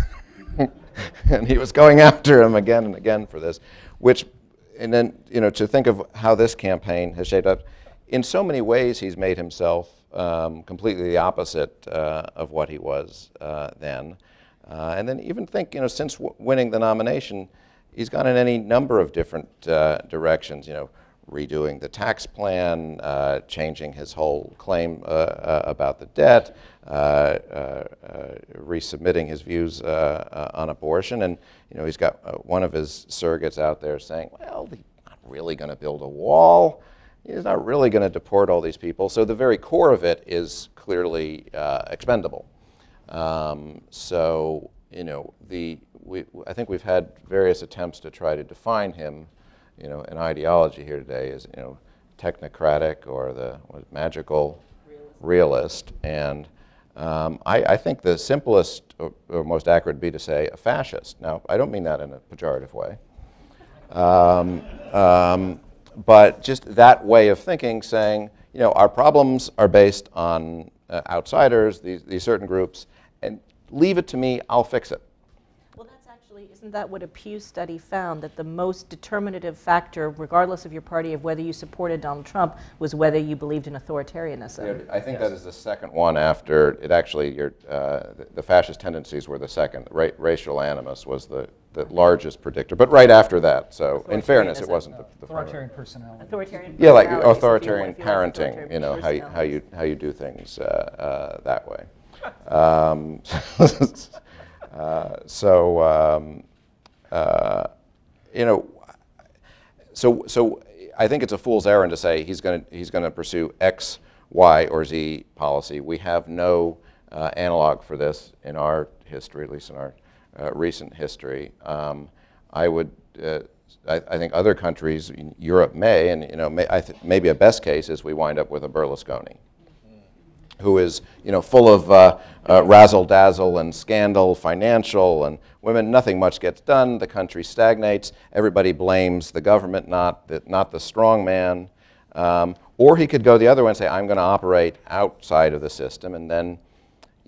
and he was going after him again and again for this. Which, and then you know to think of how this campaign has shaped up. In so many ways, he's made himself um, completely the opposite uh, of what he was uh, then. Uh, and then even think, you know, since w winning the nomination, he's gone in any number of different uh, directions, you know, redoing the tax plan, uh, changing his whole claim uh, uh, about the debt, uh, uh, uh, resubmitting his views uh, uh, on abortion. And, you know, he's got uh, one of his surrogates out there saying, well, he's not really going to build a wall. He's not really going to deport all these people. So the very core of it is clearly uh, expendable. Um, so, you know, the, we, I think we've had various attempts to try to define him, you know, an ideology here today is, you know, technocratic or the magical realist. realist. And um, I, I think the simplest or, or most accurate would be to say a fascist. Now, I don't mean that in a pejorative way. Um, um, But just that way of thinking, saying, you know, our problems are based on uh, outsiders, these, these certain groups, and leave it to me, I'll fix it. Well, that's actually, isn't that what a Pew study found, that the most determinative factor, regardless of your party, of whether you supported Donald Trump, was whether you believed in authoritarianism? Yeah, I think yes. That is the second one after, it actually, your, uh, the, the fascist tendencies were the second. Ra racial animus was the... the largest predictor, but right after that. So, in fairness, it wasn't the, the authoritarian personality. Authoritarian, yeah, like authoritarian parenting. You know how you how you how you do things uh, uh, that way. Um, uh, so, um, uh, you know, so so I think it's a fool's errand to say he's going to he's going to pursue X, Y, or Z policy. We have no uh, analog for this in our history, at least in our. Uh, recent history. Um, I would, uh, I, I think other countries, Europe may, and you know, may, I th maybe a best case is we wind up with a Berlusconi, who is, you know, full of uh, uh, razzle-dazzle and scandal, financial and women, nothing much gets done, the country stagnates, everybody blames the government, not the, not the strong man. Um, or he could go the other way and say, I'm going to operate outside of the system, and then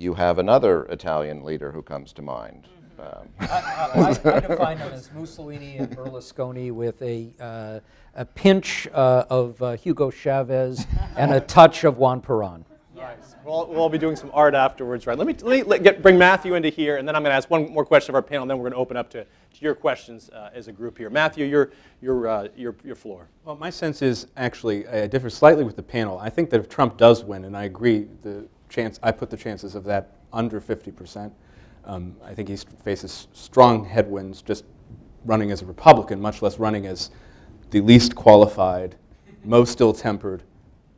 you have another Italian leader who comes to mind. Um. I, I, I define them as Mussolini and Berlusconi with a, uh, a pinch uh, of uh, Hugo Chavez and a touch of Juan Perón. Nice. We'll, we'll all be doing some art afterwards, right? Let me, let me let get, bring Matthew into here, and then I'm going to ask one more question of our panel, and then we're going to open up to, to your questions uh, as a group here. Matthew, your, your, uh, your, your floor. Well, my sense is actually uh, differs slightly with the panel. I think that if Trump does win, and I agree, the chance I put the chances of that under fifty percent. Um, I think he faces strong headwinds just running as a Republican, much less running as the least qualified, most ill-tempered,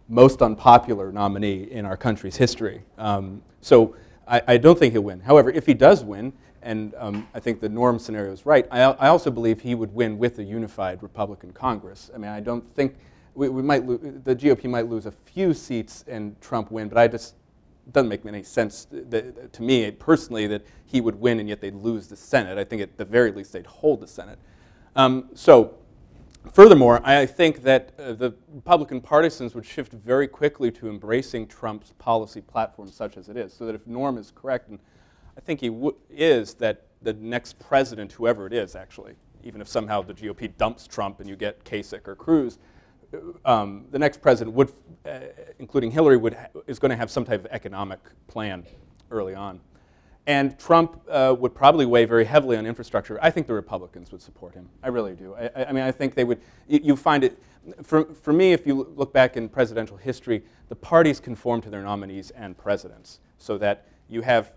most unpopular nominee in our country's history. Um, so I, I don't think he'll win. However, if he does win, and um, I think the Norm scenario is right, I, I also believe he would win with a unified Republican Congress. I mean, I don't think we, we might lo- the G O P might lose a few seats and Trump win, but I just doesn't make any sense that, to me personally, that he would win and yet they'd lose the Senate. I think at the very least they'd hold the Senate. Um, so furthermore, I think that uh, the Republican partisans would shift very quickly to embracing Trump's policy platform such as it is, so that if Norm is correct, and I think he w is, that the next president, whoever it is actually, even if somehow the G O P dumps Trump and you get Kasich or Cruz, Um, the next president, would, uh, including Hillary, would ha is going to have some type of economic plan early on. And Trump uh, would probably weigh very heavily on infrastructure. I think the Republicans would support him. I really do. I, I mean, I think they would. You, you find it, for, for me, if you look back in presidential history, the parties conform to their nominees and presidents, so that you have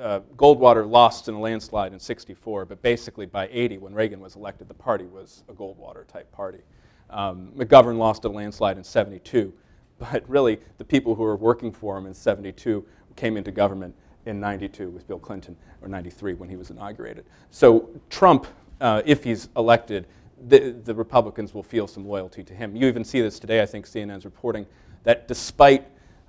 uh, Goldwater lost in a landslide in sixty-four, but basically by eighty, when Reagan was elected, the party was a Goldwater-type party. Um, McGovern lost a landslide in seventy-two, but really the people who were working for him in seventy-two came into government in ninety-two with Bill Clinton, or ninety-three when he was inaugurated. So Trump, uh, if he's elected, the, the Republicans will feel some loyalty to him. You even see this today, I think C N N's reporting, that despite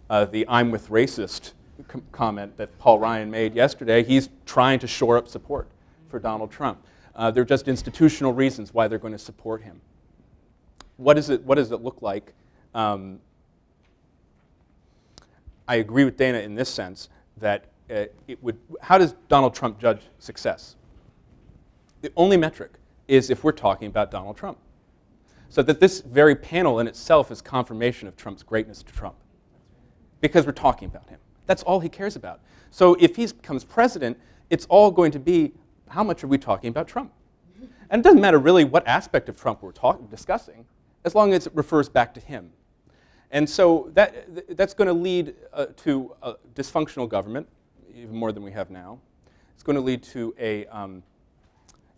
uh, the I'm with racist com comment that Paul Ryan made yesterday, he's trying to shore up support for Donald Trump. Uh, they're just institutional reasons why they're going to support him. What, is it, what does it look like? Um, I agree with Dana in this sense that uh, it would, how does Donald Trump judge success? The only metric is if we're talking about Donald Trump. So that this very panel in itself is confirmation of Trump's greatness to Trump, because we're talking about him. That's all he cares about. So if he becomes president, it's all going to be how much are we talking about Trump? And it doesn't matter really what aspect of Trump we're talk, discussing, as long as it refers back to him. And so that, that's going to lead uh, to a dysfunctional government, even more than we have now. It's going to lead to a um,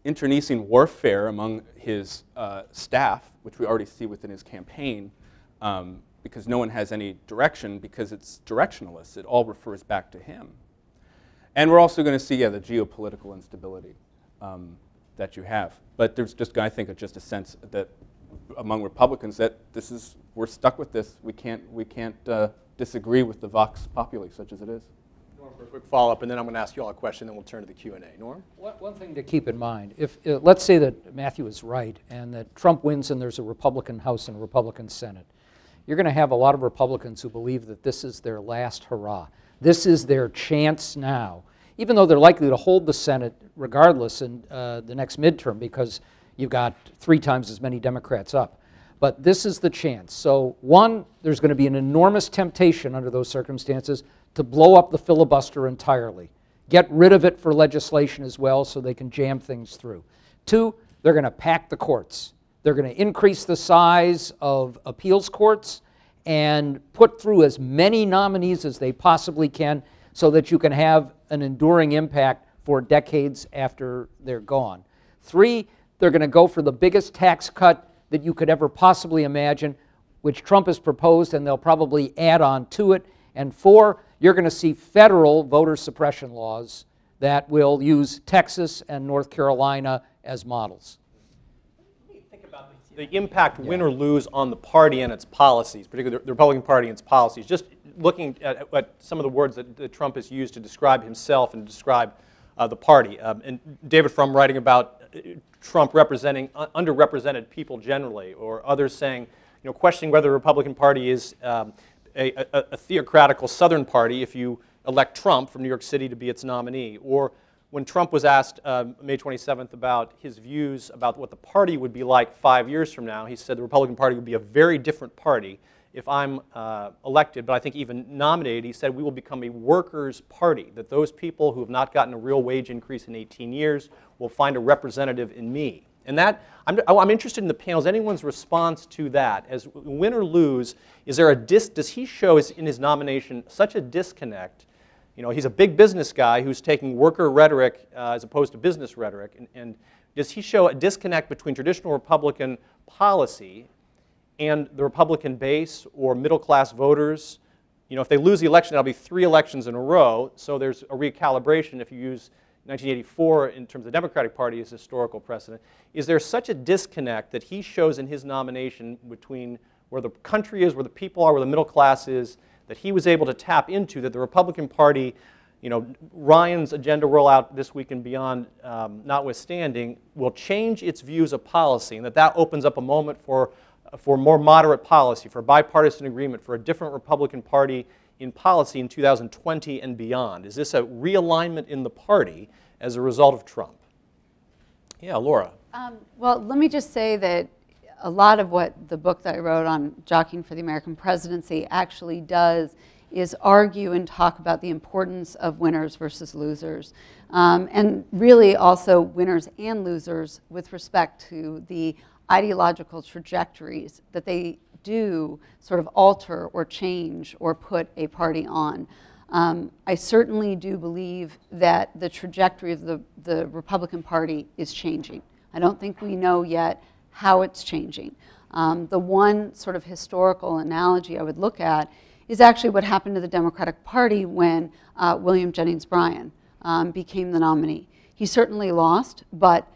internecine warfare among his uh, staff, which we already see within his campaign, um, because no one has any direction, because it's directionless. It all refers back to him. And we're also going to see, yeah, the geopolitical instability um, that you have. But there's just, I think, just a sense that among Republicans that this is, we're stuck with this. We can't, we can't uh, disagree with the Vox Populi, such as it is. Norm, for a quick follow-up, and then I'm going to ask you all a question, then we'll turn to the Q and A. Norm? One, one thing to keep in mind, if uh, let's say that Matthew is right and that Trump wins and there's a Republican House and a Republican Senate, you're going to have a lot of Republicans who believe that this is their last hurrah. This is their chance now, even though they're likely to hold the Senate regardless in uh, the next midterm, because you've got three times as many Democrats up. But this is the chance. So one, there's going to be an enormous temptation under those circumstances to blow up the filibuster entirely, get rid of it for legislation as well so they can jam things through. Two, they're going to pack the courts. They're going to increase the size of appeals courts and put through as many nominees as they possibly can so that you can have an enduring impact for decades after they're gone. Three, they're going to go for the biggest tax cut that you could ever possibly imagine, which Trump has proposed, and they'll probably add on to it. And four, you're going to see federal voter suppression laws that will use Texas and North Carolina as models. The impact, yeah, win or lose, on the party and its policies, particularly the Republican Party and its policies. Just looking at, at some of the words that, that Trump has used to describe himself and describe uh, the party. Um, and David Frum writing about Trump representing underrepresented people generally, or others saying, you know, questioning whether the Republican Party is um, a, a, a theocratical Southern party if you elect Trump from New York City to be its nominee. Or when Trump was asked uh, May twenty-seventh about his views about what the party would be like five years from now, he said the Republican Party would be a very different party if I'm uh, elected, but I think even nominated. He said we will become a workers' party, that those people who have not gotten a real wage increase in eighteen years will find a representative in me. And that, I'm, I'm interested in the panel's, anyone's response to that. As win or lose, is there a dis, does he show his, in his nomination such a disconnect? You know, he's a big business guy who's taking worker rhetoric uh, as opposed to business rhetoric. And, and does he show a disconnect between traditional Republican policy and the Republican base or middle class voters? You know, if they lose the election, that'll be three elections in a row. So there's a recalibration if you use nineteen eighty-four in terms of the Democratic Party as historical precedent. Is there such a disconnect that he shows in his nomination between where the country is, where the people are, where the middle class is, that he was able to tap into, that the Republican Party, you know, Ryan's agenda rollout this week and beyond um, notwithstanding, will change its views of policy, and that that opens up a moment for, for more moderate policy, for bipartisan agreement, for a different Republican Party in policy in two thousand twenty and beyond? Is this a realignment in the party as a result of Trump? Yeah, Laura. Um, well, let me just say that a lot of what the book that I wrote on jockeying for the American presidency actually does is argue and talk about the importance of winners versus losers, um, and really also winners and losers with respect to the ideological trajectories that they do sort of alter or change or put a party on. Um, I certainly do believe that the trajectory of the, the Republican Party is changing. I don't think we know yet how it's changing. Um, the one sort of historical analogy I would look at is actually what happened to the Democratic Party when uh, William Jennings Bryan um, became the nominee. He certainly lost, but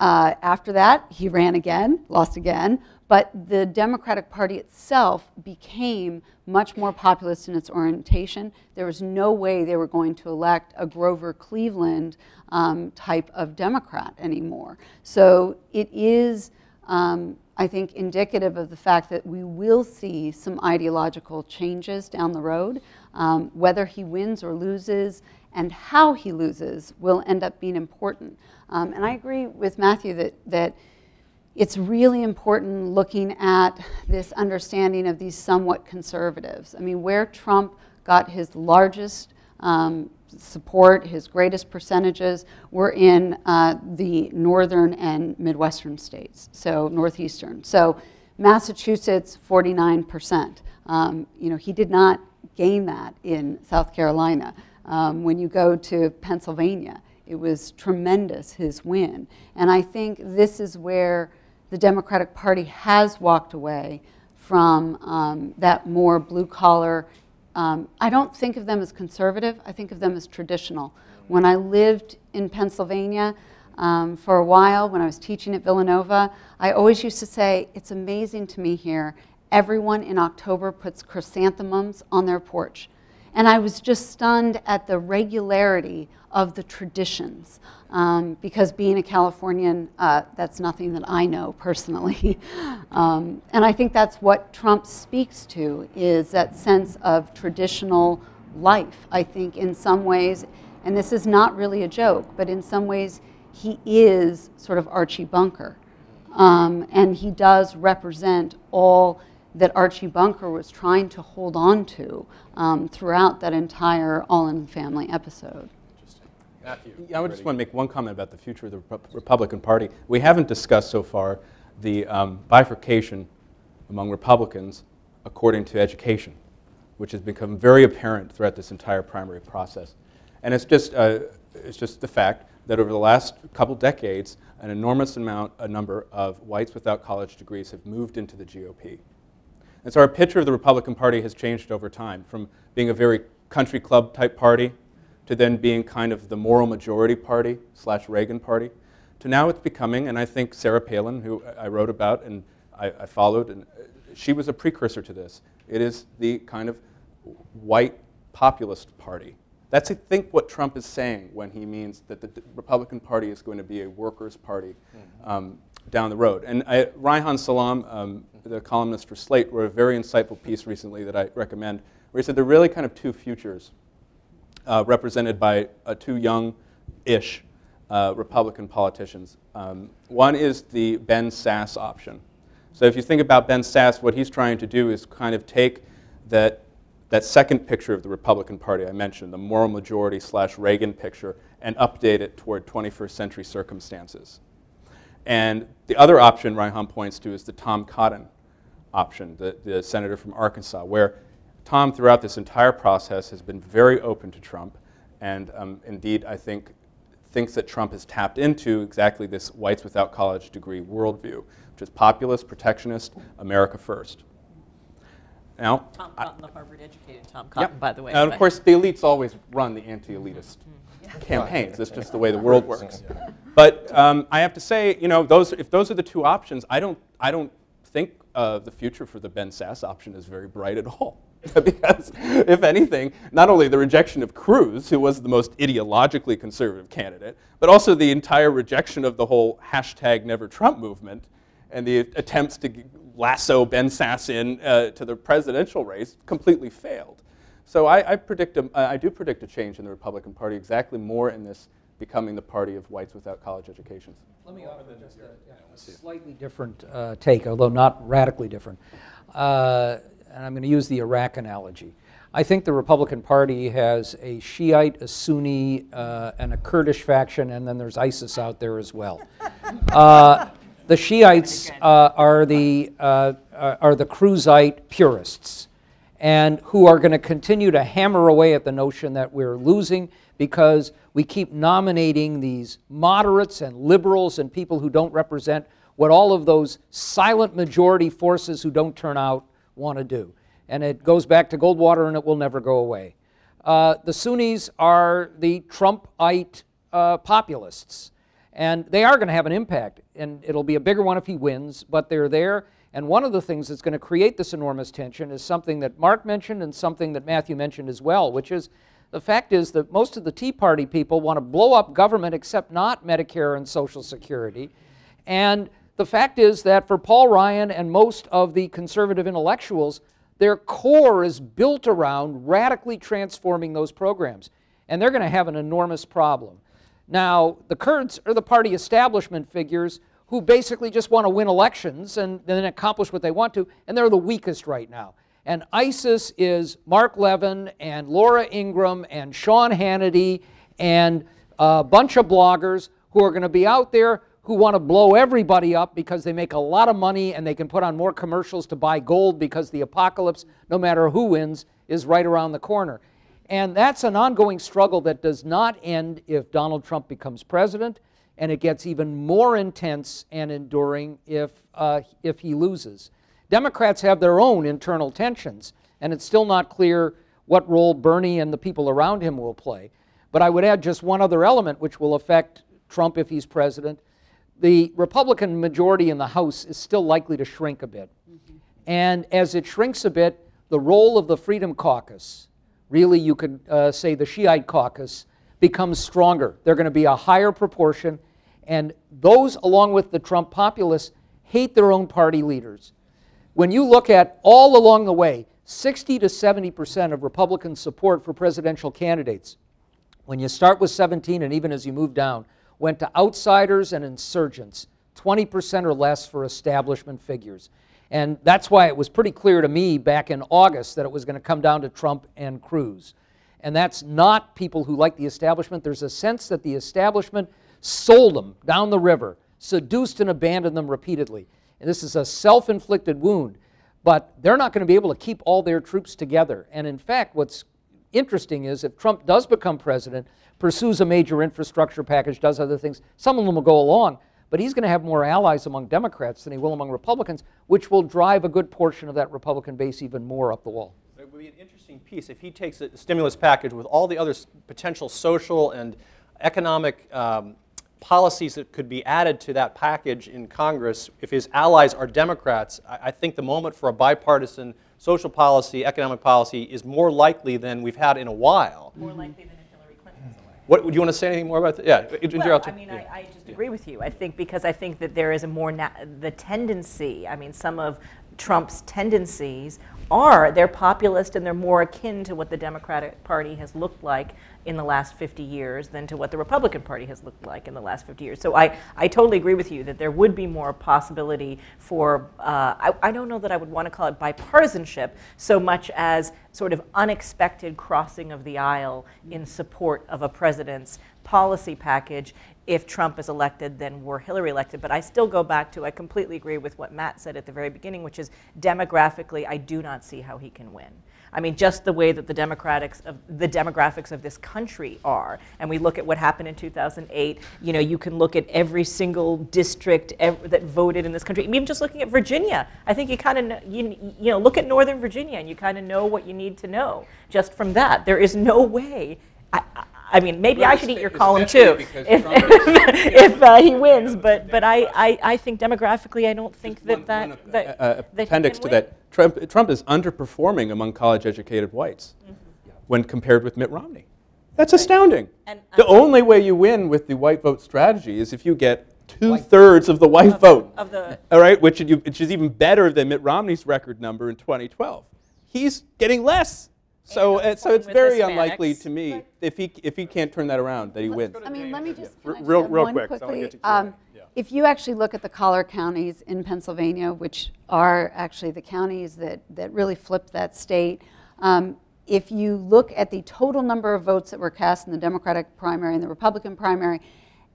Uh, after that, he ran again, lost again, but the Democratic Party itself became much more populist in its orientation. There was no way they were going to elect a Grover Cleveland um, type of Democrat anymore. So it is, um, I think, indicative of the fact that we will see some ideological changes down the road. Um, whether he wins or loses and how he loses will end up being important. Um, and I agree with Matthew that, that it's really important looking at this understanding of these somewhat conservatives. I mean, where Trump got his largest um, support, his greatest percentages, were in uh, the northern and midwestern states, so northeastern. So Massachusetts, forty-nine percent. Um, you know, he did not gain that in South Carolina. Um, when you go to Pennsylvania, it was tremendous, his win. And I think this is where the Democratic Party has walked away from um, that more blue-collar. Um, I don't think of them as conservative. I think of them as traditional. When I lived in Pennsylvania um, for a while, when I was teaching at Villanova, I always used to say, it's amazing to me here. Everyone in October puts chrysanthemums on their porch. And I was just stunned at the regularity of the traditions, um, because being a Californian, uh, that's nothing that I know personally. um, and I think that's what Trump speaks to, is that sense of traditional life. I think in some ways, and this is not really a joke, but in some ways he is sort of Archie Bunker. Um, and he does represent all that Archie Bunker was trying to hold on to um, throughout that entire All in the Family episode. Interesting. Matthew, yeah, I would just want to make one comment about the future of the Rep Republican Party. We haven't discussed so far the um, bifurcation among Republicans according to education, which has become very apparent throughout this entire primary process. And it's just, uh, it's just the fact that over the last couple decades, an enormous amount, a number of whites without college degrees have moved into the G O P. And so our picture of the Republican Party has changed over time, from being a very country club type party to then being kind of the moral majority party slash Reagan party, to now it's becoming, and I think Sarah Palin, who I wrote about and I, I followed, and she was a precursor to this. It is the kind of white populist party. That's, I think, what Trump is saying when he means that the Republican Party is going to be a workers' party. Mm-hmm. um, down the road. And I, Raihan Salam, um, the columnist for Slate, wrote a very insightful piece recently that I recommend, where he said there are really kind of two futures uh, represented by uh, two young-ish uh, Republican politicians. Um, one is the Ben Sasse option. So if you think about Ben Sasse, what he's trying to do is kind of take that, that second picture of the Republican Party I mentioned, the moral majority slash Reagan picture, and update it toward twenty-first century circumstances. And the other option Reinholm points to is the Tom Cotton option, the, the senator from Arkansas, where Tom, throughout this entire process, has been very open to Trump and um, indeed, I think, thinks that Trump has tapped into exactly this whites without college degree worldview, which is populist, protectionist, America first. Now, Tom Cotton, I, the Harvard-educated Tom Cotton, yep. by the way. And of course, the elites always run the anti-elitist campaigns. It's just the way the world works. But um, I have to say, you know, those, if those are the two options, I don't, I don't think uh, the future for the Ben Sasse option is very bright at all. Because, if anything, not only the rejection of Cruz, who was the most ideologically conservative candidate, but also the entire rejection of the whole hashtag Never Trump movement and the attempts to lasso Ben Sasse in uh, to the presidential race completely failed. So I, I, predict a, I do predict a change in the Republican Party, exactly more in this becoming the party of whites without college educations. Let me offer just a, yeah, a slightly different uh, take, although not radically different. Uh, and I'm going to use the Iraq analogy. I think the Republican Party has a Shiite, a Sunni, uh, and a Kurdish faction, and then there's ISIS out there as well. Uh, the Shiites uh, are the uh, are the Cruzite purists, and who are going to continue to hammer away at the notion that we're losing because we keep nominating these moderates and liberals and people who don't represent what all of those silent majority forces who don't turn out want to do. And it goes back to Goldwater and it will never go away. Uh, the Sunnis are the Trumpite uh, populists. And they are going to have an impact. And it'll be a bigger one if he wins, but they're there. And one of the things that's going to create this enormous tension is something that Mark mentioned and something that Matthew mentioned as well, which is the fact is that most of the Tea Party people want to blow up government except not Medicare and Social Security. And the fact is that for Paul Ryan and most of the conservative intellectuals, their core is built around radically transforming those programs. And they're going to have an enormous problem. Now, the Kurds are the party establishment figures who basically just want to win elections and then accomplish what they want to, and they're the weakest right now. And ISIS is Mark Levin and Laura Ingraham and Sean Hannity and a bunch of bloggers who are going to be out there who want to blow everybody up because they make a lot of money and they can put on more commercials to buy gold because the apocalypse, no matter who wins, is right around the corner. And that's an ongoing struggle that does not end if Donald Trump becomes president, and it gets even more intense and enduring if, uh, if he loses. Democrats have their own internal tensions, and it's still not clear what role Bernie and the people around him will play. But I would add just one other element which will affect Trump if he's president. The Republican majority in the House is still likely to shrink a bit. Mm-hmm. And as it shrinks a bit, the role of the Freedom Caucus, really you could uh, say the Shiite Caucus, becomes stronger. They're going to be a higher proportion. And those, along with the Trump populists, hate their own party leaders. When you look at all along the way, sixty to seventy percent of Republican support for presidential candidates, when you start with seventeen and even as you move down, went to outsiders and insurgents, twenty percent or less for establishment figures. And that's why it was pretty clear to me back in August that it was going to come down to Trump and Cruz. And that's not people who like the establishment. There's a sense that the establishment sold them down the river, seduced and abandoned them repeatedly. And this is a self-inflicted wound, but they're not going to be able to keep all their troops together. And in fact, what's interesting is if Trump does become president, pursues a major infrastructure package, does other things, some of them will go along, but he's going to have more allies among Democrats than he will among Republicans, which will drive a good portion of that Republican base even more up the wall. It would be an interesting piece if he takes a stimulus package with all the other potential social and economic um, policies that could be added to that package in Congress. If his allies are Democrats, I, I think the moment for a bipartisan social policy, economic policy is more likely than we've had in a while. More likely than Hillary Clinton's election. What, would you want to say anything more about that? Yeah, well, I mean, yeah. I, I just agree with you. I think because I think that there is a more, na the tendency, I mean, some of Trump's tendencies are, they're populist and they're more akin to what the Democratic Party has looked like in the last fifty years than to what the Republican Party has looked like in the last fifty years. So I, I totally agree with you that there would be more possibility for, uh, I, I don't know that I would want to call it bipartisanship so much as sort of unexpected crossing of the aisle in support of a president's policy package if Trump is elected than were Hillary elected. But I still go back to, I completely agree with what Matt said at the very beginning, which is demographically, I do not see how he can win. I mean, just the way that the demographics of the demographics of this country are, and we look at what happened in two thousand eight. You know, you can look at every single district ev that voted in this country. I mean, just looking at Virginia, I think you kind of you you know look at Northern Virginia, and you kind of know what you need to know just from that. There is no way. I, I, I mean, maybe well, I should eat your column too if, if uh, he wins. But but I, I I think demographically, I don't think that one, that, one of, that, uh, that appendix to that. Trump, Trump is underperforming among college-educated whites mm-hmm. yeah. when compared with Mitt Romney. That's right. Astounding. And, um, the only way you win with the white vote strategy is if you get two-thirds of the white of, vote, of the, all right, which, you, which is even better than Mitt Romney's record number in twenty twelve. He's getting less. So, uh, so it's very Hispanics, unlikely to me if he, if he can't turn that around that he wins. I mean, let me just yeah. real, real quick. Quickly, so um, yeah. If you actually look at the collar counties in Pennsylvania, which are actually the counties that, that really flipped that state, um, if you look at the total number of votes that were cast in the Democratic primary and the Republican primary,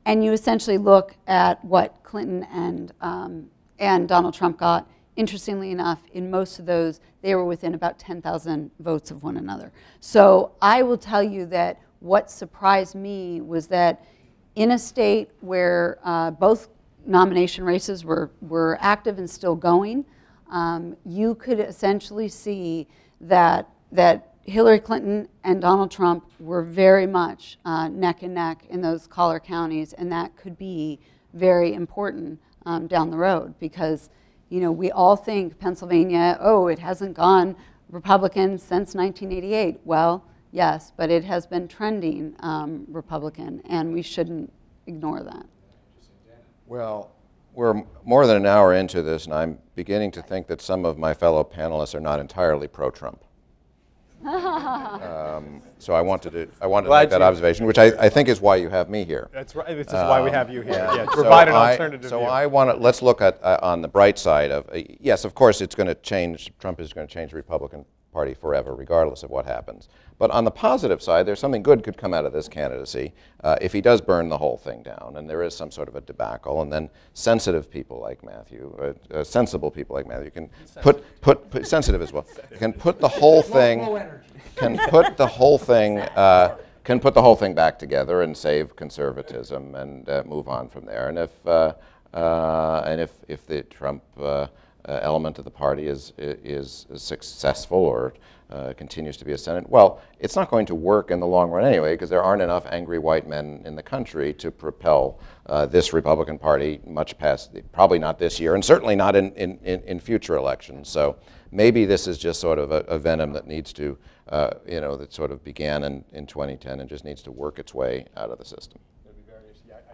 and you essentially look at what Clinton and, um, and Donald Trump got, interestingly enough, in most of those, they were within about ten thousand votes of one another. So I will tell you that what surprised me was that in a state where uh, both nomination races were, were active and still going, um, you could essentially see that, that Hillary Clinton and Donald Trump were very much uh, neck and neck in those collar counties, and that could be very important um, down the road because you know, we all think Pennsylvania, oh, it hasn't gone Republican since nineteen eighty-eight. Well, yes, but it has been trending um, Republican, and we shouldn't ignore that. Well, we're more than an hour into this, and I'm beginning to think that some of my fellow panelists are not entirely pro-Trump. um, so I wanted to, I wanted Glad to make that observation, which I, I think is why you have me here. That's right. This is um, why we have you here. Yeah, yeah, to so provide an I, alternative. So view. I want to, let's look at uh, on the bright side of, uh, yes, of course, it's going to change, Trump is going to change the Republican Party forever, regardless of what happens. But on the positive side, there's something good could come out of this candidacy uh, if he does burn the whole thing down, and there is some sort of a debacle, and then sensitive people like Matthew, uh, uh, sensible people like Matthew, can put put, put sensitive as well, can put the whole thing, can put the whole thing, uh, can put the whole thing back together and save conservatism and uh, move on from there. And if uh, uh, and if if the Trump uh, Uh, element of the party is, is, is successful or uh, continues to be ascendant, well, it's not going to work in the long run anyway because there aren't enough angry white men in the country to propel uh, this Republican Party much past, the, probably not this year and certainly not in, in, in, in future elections. So maybe this is just sort of a, a venom that needs to, uh, you know, that sort of began in, in twenty ten and just needs to work its way out of the system.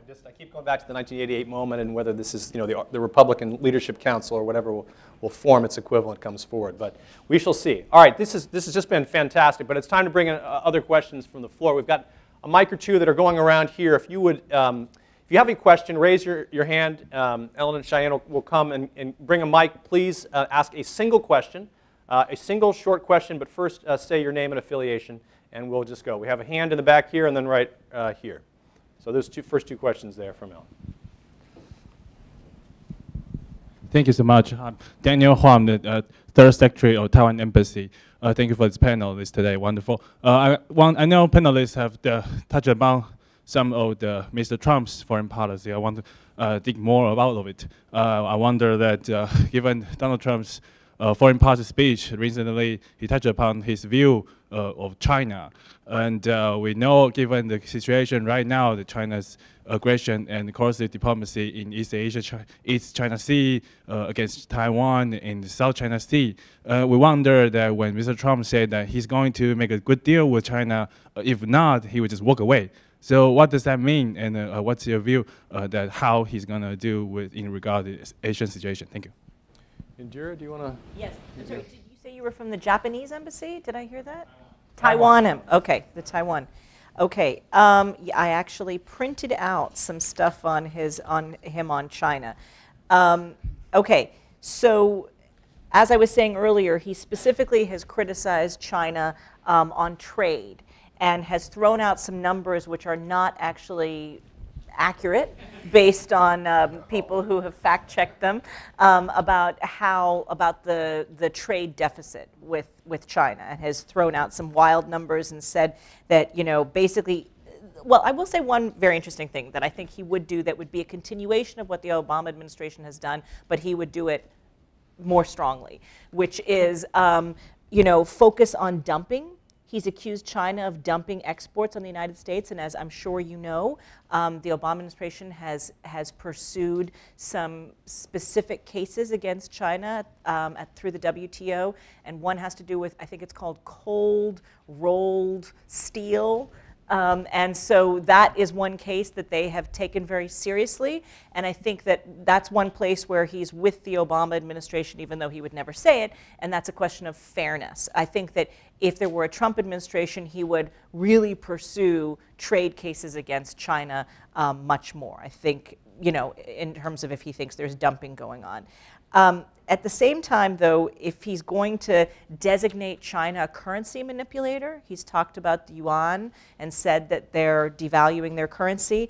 Just, I keep going back to the nineteen eighty-eight moment and whether this is, you know, the, the Republican Leadership Council or whatever will, will form its equivalent comes forward. But we shall see. All right, this is this has just been fantastic. But it's time to bring in uh, other questions from the floor. We've got a mic or two that are going around here. If you would, um, if you have any question, raise your your hand. Um, Ellen and Cheyenne will, will come and, and bring a mic. Please uh, ask a single question, uh, a single short question. But first, uh, say your name and affiliation, and we'll just go. We have a hand in the back here, and then right uh, here. So those two first two questions there from Ellen. Thank you so much. I'm Daniel Huang, the uh, Third Secretary of Taiwan Embassy. Uh, thank you for this panelists today. Wonderful. Uh, I, want, I know panelists have the, touched about some of the Mister Trump's foreign policy. I want to uh, dig more about of it. Uh, I wonder that uh, given Donald Trump's uh, foreign policy speech recently, he touched upon his view Uh, of China, and uh, we know, given the situation right now, that China's aggression and coercive diplomacy in East Asia, China, East China Sea uh, against Taiwan in the South China Sea, uh, we wonder that when Mister Trump said that he's going to make a good deal with China, uh, if not, he would just walk away. So what does that mean, and uh, what's your view uh, that how he's going to do with in regard to the Asian situation? Thank you. Indira, do you want to? Yes. I'm sorry, did you say you were from the Japanese embassy? Did I hear that? Taiwan. Taiwan. Okay, the Taiwan. Okay. Um, yeah, I actually printed out some stuff on his on him on China. Um, okay. So, as I was saying earlier, he specifically has criticized China um, on trade and has thrown out some numbers which are not actually accurate based on um, people who have fact-checked them um, about how about the the trade deficit with with China, and has thrown out some wild numbers and said that, you know, basically, well, I will say one very interesting thing that I think he would do that would be a continuation of what the Obama administration has done, but he would do it more strongly, which is um, you know, focus on dumping. He's accused China of dumping exports on the United States, and as I'm sure you know, um, the Obama administration has has pursued some specific cases against China um, at, through the W T O, and one has to do with, I think it's called cold rolled steel. Um, and so that is one case that they have taken very seriously, and I think that that's one place where he's with the Obama administration, even though he would never say it, and that's a question of fairness. I think that if there were a Trump administration, he would really pursue trade cases against China um, much more, I think, you know, in terms of if he thinks there's dumping going on. Um, at the same time, though, if he's going to designate China a currency manipulator, he's talked about the yuan and said that they're devaluing their currency.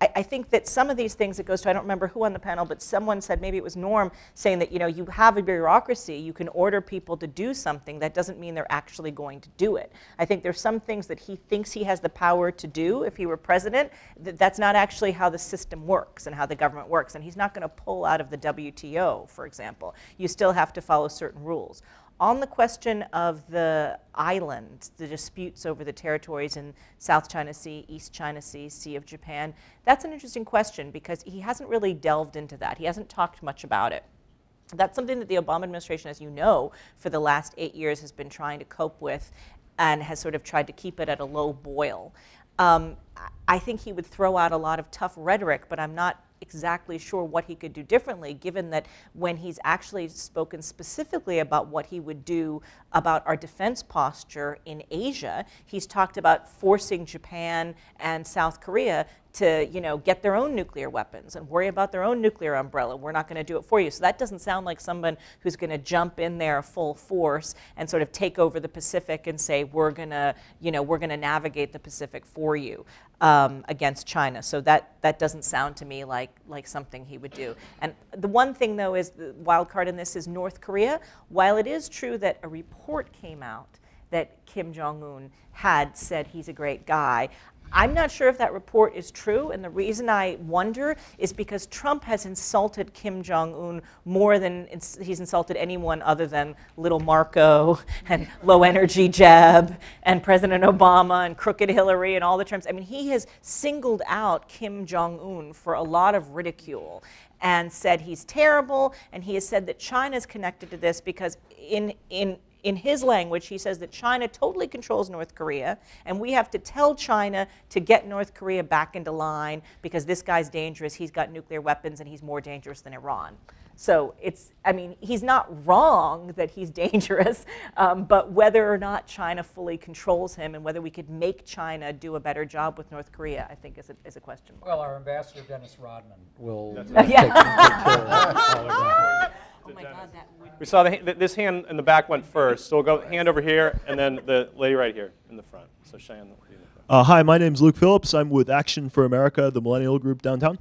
I, I think that some of these things it goes to, I don't remember who on the panel, but someone said, maybe it was Norm, saying that, you know, you have a bureaucracy, you can order people to do something, that doesn't mean they're actually going to do it. I think there's some things that he thinks he has the power to do if he were president, that that's not actually how the system works and how the government works, and he's not going to pull out of the W T O, for example. You still have to follow certain rules. On the question of the islands, the disputes over the territories in South China Sea, East China Sea, Sea of Japan, that's an interesting question because he hasn't really delved into that. He hasn't talked much about it. That's something that the Obama administration, as you know, for the last eight years has been trying to cope with and has sort of tried to keep it at a low boil. Um, I think he would throw out a lot of tough rhetoric, but I'm not exactly sure what he could do differently, given that when he's actually spoken specifically about what he would do about our defense posture in Asia, he's talked about forcing Japan and South Korea to, you know, get their own nuclear weapons and worry about their own nuclear umbrella. We're not going to do it for you. So that doesn't sound like someone who's going to jump in there full force and sort of take over the Pacific and say, we're going to, you know, we're going to navigate the Pacific for you um, against China. So that, that doesn't sound to me like, like something he would do. And the one thing, though, is the wild card in this is North Korea. While it is true that a report came out that Kim Jong-un had said he's a great guy, I'm not sure if that report is true, and the reason I wonder is because Trump has insulted Kim Jong-un more than ins he's insulted anyone other than Little Marco and Low Energy Jeb and President Obama and Crooked Hillary and all the Trumps. I mean, he has singled out Kim Jong-un for a lot of ridicule and said he's terrible, and he has said that China's connected to this because in in In his language, he says that China totally controls North Korea, and we have to tell China to get North Korea back into line because this guy's dangerous, he's got nuclear weapons, and he's more dangerous than Iran. So it's, I mean, he's not wrong that he's dangerous, um, but whether or not China fully controls him and whether we could make China do a better job with North Korea, I think is a, is a question mark. Well, our ambassador, Dennis Rodman, will That's right. take, yeah. Oh my God, that we saw the, th this hand in the back went first, so we'll go hand over here, and then the lady right here in the front. So Cheyenne. Uh, hi, my name's Luke Phillips. I'm with Action for America, the millennial group downtown.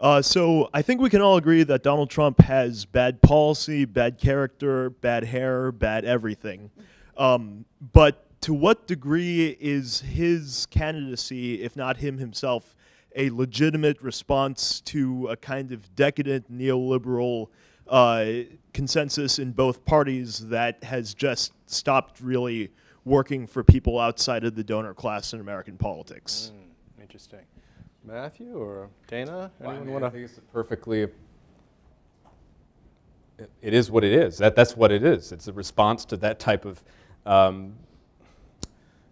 Uh, so I think we can all agree that Donald Trump has bad policy, bad character, bad hair, bad everything. Um, but to what degree is his candidacy, if not him himself, a legitimate response to a kind of decadent neoliberal Uh, consensus in both parties that has just stopped really working for people outside of the donor class in American politics? Mm, interesting. Matthew or Dana? Well, anyone I mean, wanna? I think it's perfectly, it, it is what it is. That, that's what it is. It's a response to that type of um,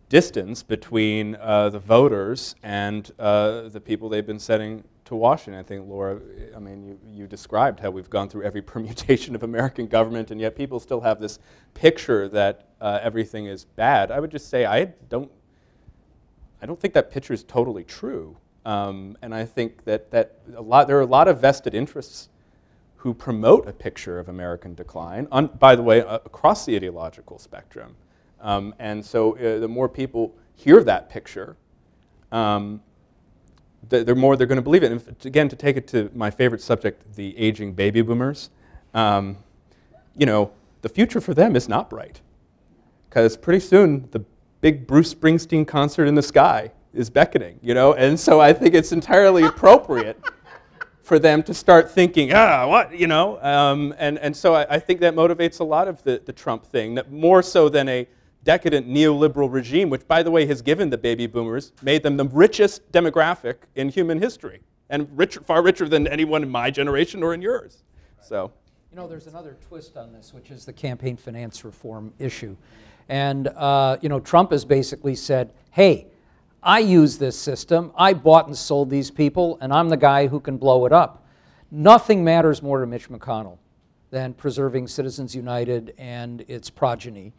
distance between uh, the voters and uh, the people they've been setting to Washington. I think, Laura, I mean, you, you described how we've gone through every permutation of American government, and yet people still have this picture that uh, everything is bad. I would just say I don't, I don't think that picture is totally true. Um, and I think that, that a lot, there are a lot of vested interests who promote a picture of American decline, on, by the way, uh, across the ideological spectrum. Um, and so uh, the more people hear that picture, um, the, the more they're going to believe it. And if, again, to take it to my favorite subject, the aging baby boomers, um, you know, the future for them is not bright. Because pretty soon, the big Bruce Springsteen concert in the sky is beckoning, you know? And so I think it's entirely appropriate for them to start thinking, ah, what, you know? Um, and, and so I, I think that motivates a lot of the, the Trump thing, that more so than a decadent neoliberal regime, which, by the way, has given the baby boomers, made them the richest demographic in human history, and rich, far richer than anyone in my generation or in yours. Right. So, you know, there's another twist on this, which is the campaign finance reform issue. And, uh, you know, Trump has basically said, hey, I use this system, I bought and sold these people, and I'm the guy who can blow it up. Nothing matters more to Mitch McConnell than preserving Citizens United and its progeny.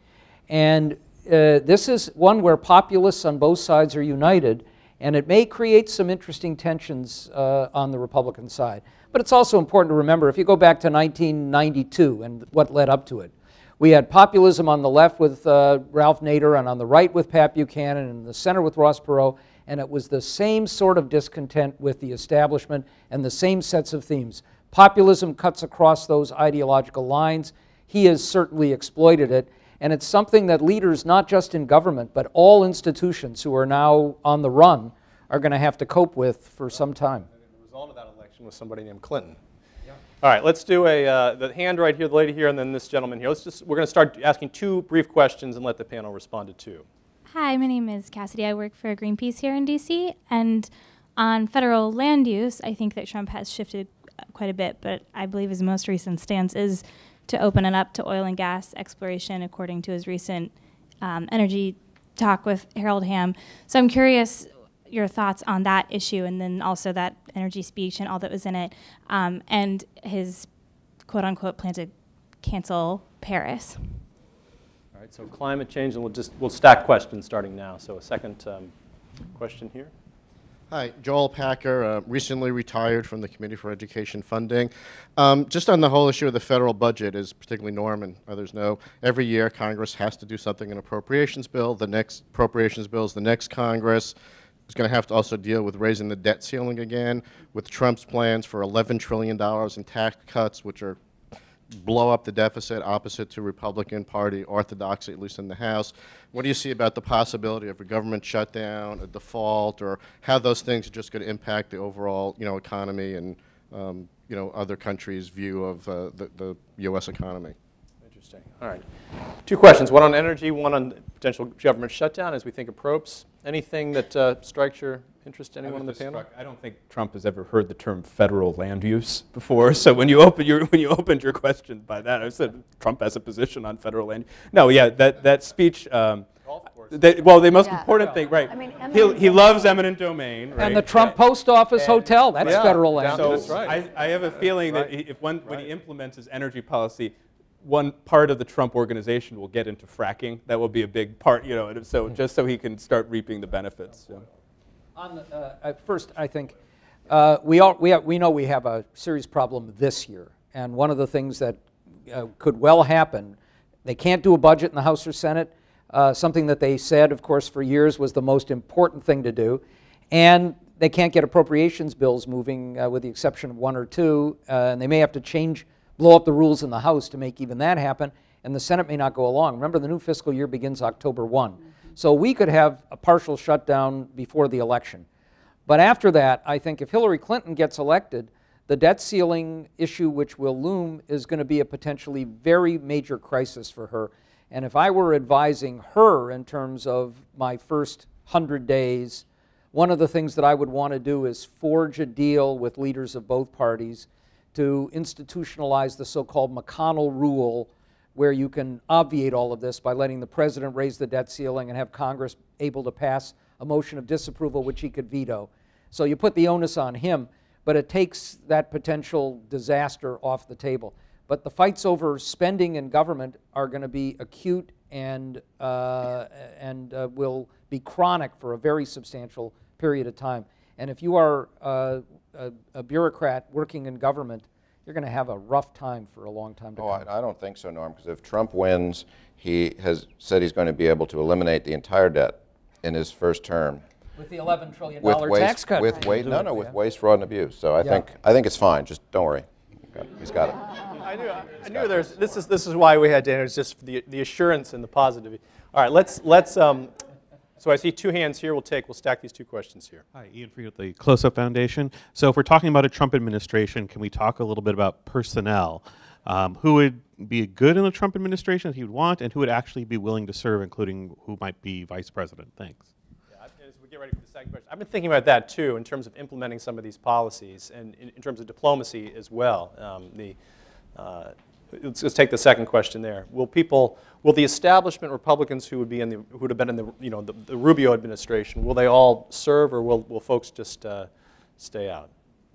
And uh, this is one where populists on both sides are united, and it may create some interesting tensions uh, on the Republican side. But it's also important to remember, if you go back to nineteen ninety-two and what led up to it, we had populism on the left with uh, Ralph Nader, and on the right with Pat Buchanan, and in the center with Ross Perot, and it was the same sort of discontent with the establishment and the same sets of themes. Populism cuts across those ideological lines. He has certainly exploited it, and it's something that leaders, not just in government, but all institutions who are now on the run are going to have to cope with for some time. And the result of that election was somebody named Clinton. All right, let's do a, uh, the hand right here, the lady here, and then this gentleman here. Let's just, we're going to start asking two brief questions and let the panel respond to two. Hi, my name is Cassidy. I work for Greenpeace here in D C And on federal land use, I think that Trump has shifted quite a bit, but I believe his most recent stance is to open it up to oil and gas exploration, according to his recent um, energy talk with Harold Hamm. So I'm curious your thoughts on that issue, and then also that energy speech and all that was in it, um, and his quote-unquote plan to cancel Paris. All right, so climate change, and we'll just we'll stack questions starting now. So a second um, question here. Hi, Joel Packer, uh, recently retired from the Committee for Education Funding. Um, just on the whole issue of the federal budget, as particularly Norm and others know, every year Congress has to do something in appropriations bill. The next appropriations bill is the next Congress. It's going to have to also deal with raising the debt ceiling again, with Trump's plans for eleven trillion dollars in tax cuts, which are blow up the deficit, opposite to Republican Party orthodoxy, at least in the House. What do you see about the possibility of a government shutdown, a default, or how those things are just going to impact the overall, you know, economy and, um, you know, other countries' view of uh, the, the U S economy? Interesting. All right. Two questions, one on energy, one on potential government shutdown as we think of probes. Anything that uh, strikes your interest, anyone on the panel? Struck, I don't think Trump has ever heard the term federal land use before. So when you, open your, when you opened your question by that, I said Trump has a position on federal land use. No, yeah, that, that speech, um, they, well, the most yeah. important thing, right, I mean, he, he loves eminent domain. Right? And the Trump right. Post Office and Hotel, that's yeah, federal land so use. Right. I, I have a feeling right. that he, if one, right. when he implements his energy policy, one part of the Trump organization will get into fracking. That will be a big part, you know, so just so he can start reaping the benefits. Yeah. On the, uh, first, I think uh, we, all, we, have, we know we have a serious problem this year. And one of the things that uh, could well happen, they can't do a budget in the House or Senate. Uh, something that they said, of course, for years was the most important thing to do. And they can't get appropriations bills moving uh, with the exception of one or two. Uh, and they may have to change blow up the rules in the House to make even that happen, and the Senate may not go along. Remember, the new fiscal year begins October first. Mm-hmm. So we could have a partial shutdown before the election. But after that, I think if Hillary Clinton gets elected, the debt ceiling issue, which will loom, is going to be a potentially very major crisis for her. And if I were advising her in terms of my first one hundred days, one of the things that I would want to do is forge a deal with leaders of both parties to institutionalize the so-called McConnell rule, where you can obviate all of this by letting the president raise the debt ceiling and have Congress able to pass a motion of disapproval, which he could veto. So you put the onus on him. but it takes that potential disaster off the table. But the fights over spending in government are going to be acute and, uh, and uh, will be chronic for a very substantial period of time. And if you are uh, a, a bureaucrat working in government, you're going to have a rough time for a long time to come. Oh, I, I don't think so, Norm, because if Trump wins, he has said he's going to be able to eliminate the entire debt in his first term. With the eleven trillion dollars with waste, tax cut. With right. waste, no, no, with yeah. waste, fraud, and abuse. So I, yeah. think, I think it's fine. Just don't worry. He's got it. I knew, I, I knew there's, this is, this is why we had Dana, it's just the, the assurance and the positivity. All right, let's, let's um, so I see two hands here. We'll take, we'll stack these two questions here. Hi, Ian Fried with the Close Up Foundation. So if we're talking about a Trump administration, can we talk a little bit about personnel? Um, who would be good in the Trump administration that he would want, and who would actually be willing to serve, including who might be vice president? Thanks. As we get ready for the second question, I've been thinking about that too in terms of implementing some of these policies and in, in terms of diplomacy as well. Um, the, uh, let's, let's take the second question there. Will people, will the establishment Republicans who would be in the, who would have been in the, you know, the, the Rubio administration, will they all serve, or will, will folks just uh, stay out?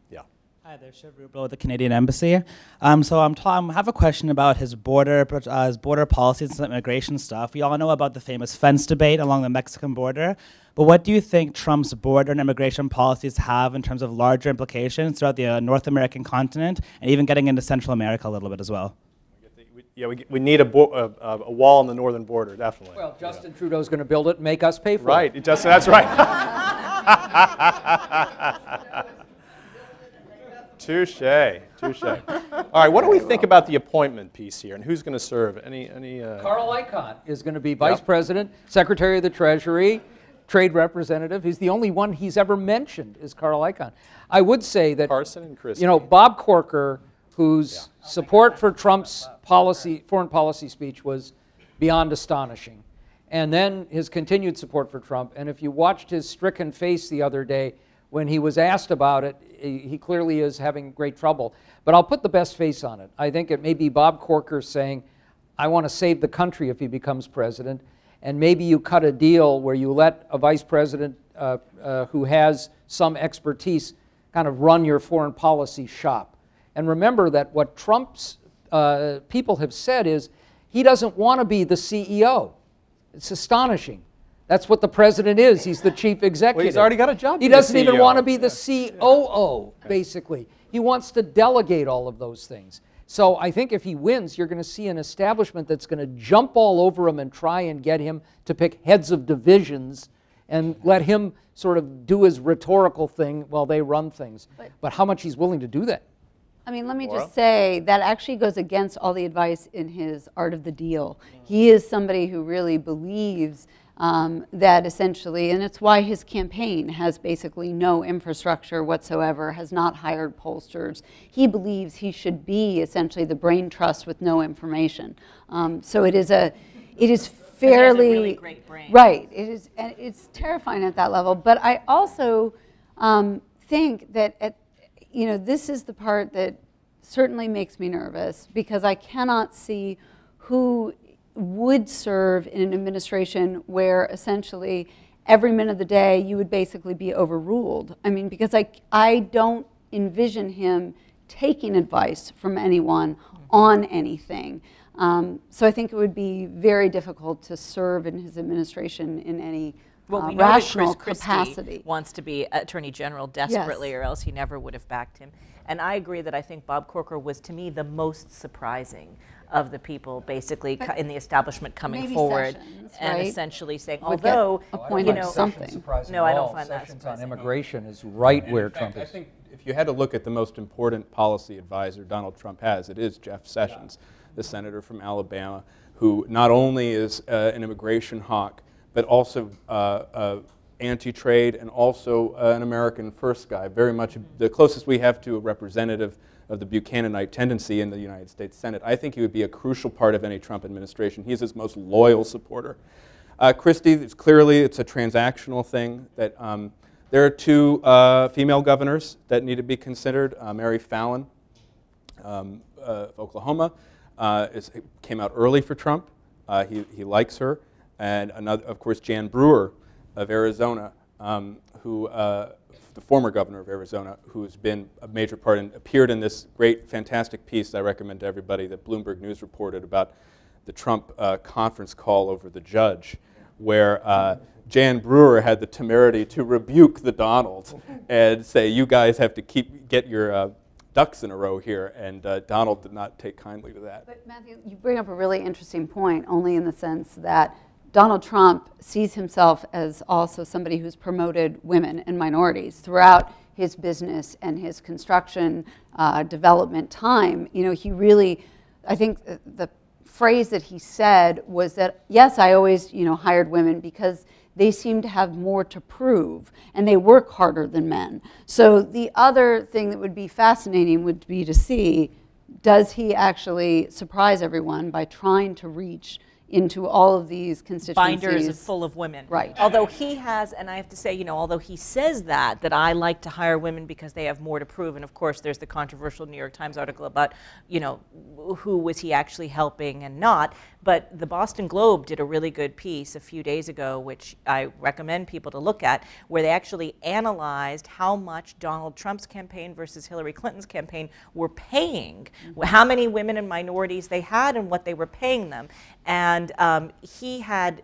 Yeah. Hi there, Shiv Rublo with the Canadian Embassy. Um, so I'm Tom. I have a question about his border, uh, his border policies and some immigration stuff. We all know about the famous fence debate along the Mexican border. But what do you think Trump's border and immigration policies have in terms of larger implications throughout the uh, North American continent, and even getting into Central America a little bit as well? Yeah, we, we need a, bo a, a wall on the northern border, definitely. Well, Justin yeah. Trudeau's going to build it and make us pay for right. it. Right, Justin, that's right. Touche, touche. All right, what do we think about the appointment piece here, and who's going to serve? Any, any? Uh... Carl Icahn is going to be vice yep. president, secretary of the Treasury, trade representative. He's the only one he's ever mentioned is Carl Icahn. I would say that Carson and Christie. You know, Bob Corker, whose yeah. support for Trump's policy, foreign policy speech was beyond astonishing, and then his continued support for Trump. And if you watched his stricken face the other day when he was asked about it, he clearly is having great trouble. But I'll put the best face on it. I think it may be Bob Corker saying, "I want to save the country if he becomes president." And maybe you cut a deal where you let a vice president uh, uh, who has some expertise kind of run your foreign policy shop. And remember that what Trump's uh, people have said is he doesn't want to be the C E O. It's astonishing. That's what the president is. He's the chief executive. Well, he's already got a job. He doesn't even want to be the C O O, basically. He wants to delegate all of those things. So I think if he wins, you're going to see an establishment that's going to jump all over him and try and get him to pick heads of divisions and let him sort of do his rhetorical thing while they run things. But, but how much he's willing to do that? I mean, let me Laura? just say that actually goes against all the advice in his Art of the Deal. Mm. He is somebody who really believes um, that essentially, and it's why his campaign has basically no infrastructure whatsoever, has not hired pollsters. He believes he should be essentially the brain trust with no information. Um, so it is a, it is fairly, it has a really great brain. Right. It is, and it's terrifying at that level. But I also um, think that at, you know, this is the part that certainly makes me nervous, because I cannot see who would serve in an administration where essentially every minute of the day you would basically be overruled. I mean, because I, I don't envision him taking advice from anyone on anything. Um, so I think it would be very difficult to serve in his administration in any Well, we uh, know that Chris Christie capacity. wants to be Attorney General desperately, yes. or else he never would have backed him. And I agree that I think Bob Corker was, to me, the most surprising of the people, basically, but in the establishment coming forward Sessions, and right? essentially saying, although, oh, I you know, something. No, I don't find Sessions that surprising. On immigration is right and where Trump fact, is. I think if you had to look at the most important policy advisor Donald Trump has, it is Jeff Sessions, yeah. the senator from Alabama, who not only is uh, an immigration hawk, but also uh, uh, anti-trade, and also uh, an American first guy, very much the closest we have to a representative of the Buchananite tendency in the United States Senate. I think he would be a crucial part of any Trump administration. He is his most loyal supporter. Uh, Christie, it's clearly it's a transactional thing. That um, there are two uh, female governors that need to be considered. Uh, Mary Fallon um, uh, of Oklahoma uh, is, came out early for Trump. Uh, he, he likes her. And another, of course, Jan Brewer of Arizona um, who, uh, the former governor of Arizona, who's been a major part and appeared in this great, fantastic piece I recommend to everybody that Bloomberg News reported about the Trump uh, conference call over the judge, where uh, Jan Brewer had the temerity to rebuke the Donald and say, you guys have to keep, get your uh, ducks in a row here, and uh, Donald did not take kindly to that. But Matthew, you bring up a really interesting point, only in the sense that Donald Trump sees himself as also somebody who's promoted women and minorities throughout his business and his construction uh, development time. You know, he really, I think the phrase that he said was that, yes, I always, you know, hired women because they seem to have more to prove and they work harder than men. So the other thing that would be fascinating would be to see, does he actually surprise everyone by trying to reach into all of these constituencies? Binders is full of women. Right. Although he has, and I have to say, you know, although he says that, that I like to hire women because they have more to prove, and of course there's the controversial New York Times article about, you know, who was he actually helping and not, but the Boston Globe did a really good piece a few days ago, which I recommend people to look at, where they actually analyzed how much Donald Trump's campaign versus Hillary Clinton's campaign were paying, how many women and minorities they had and what they were paying them. And And um, he had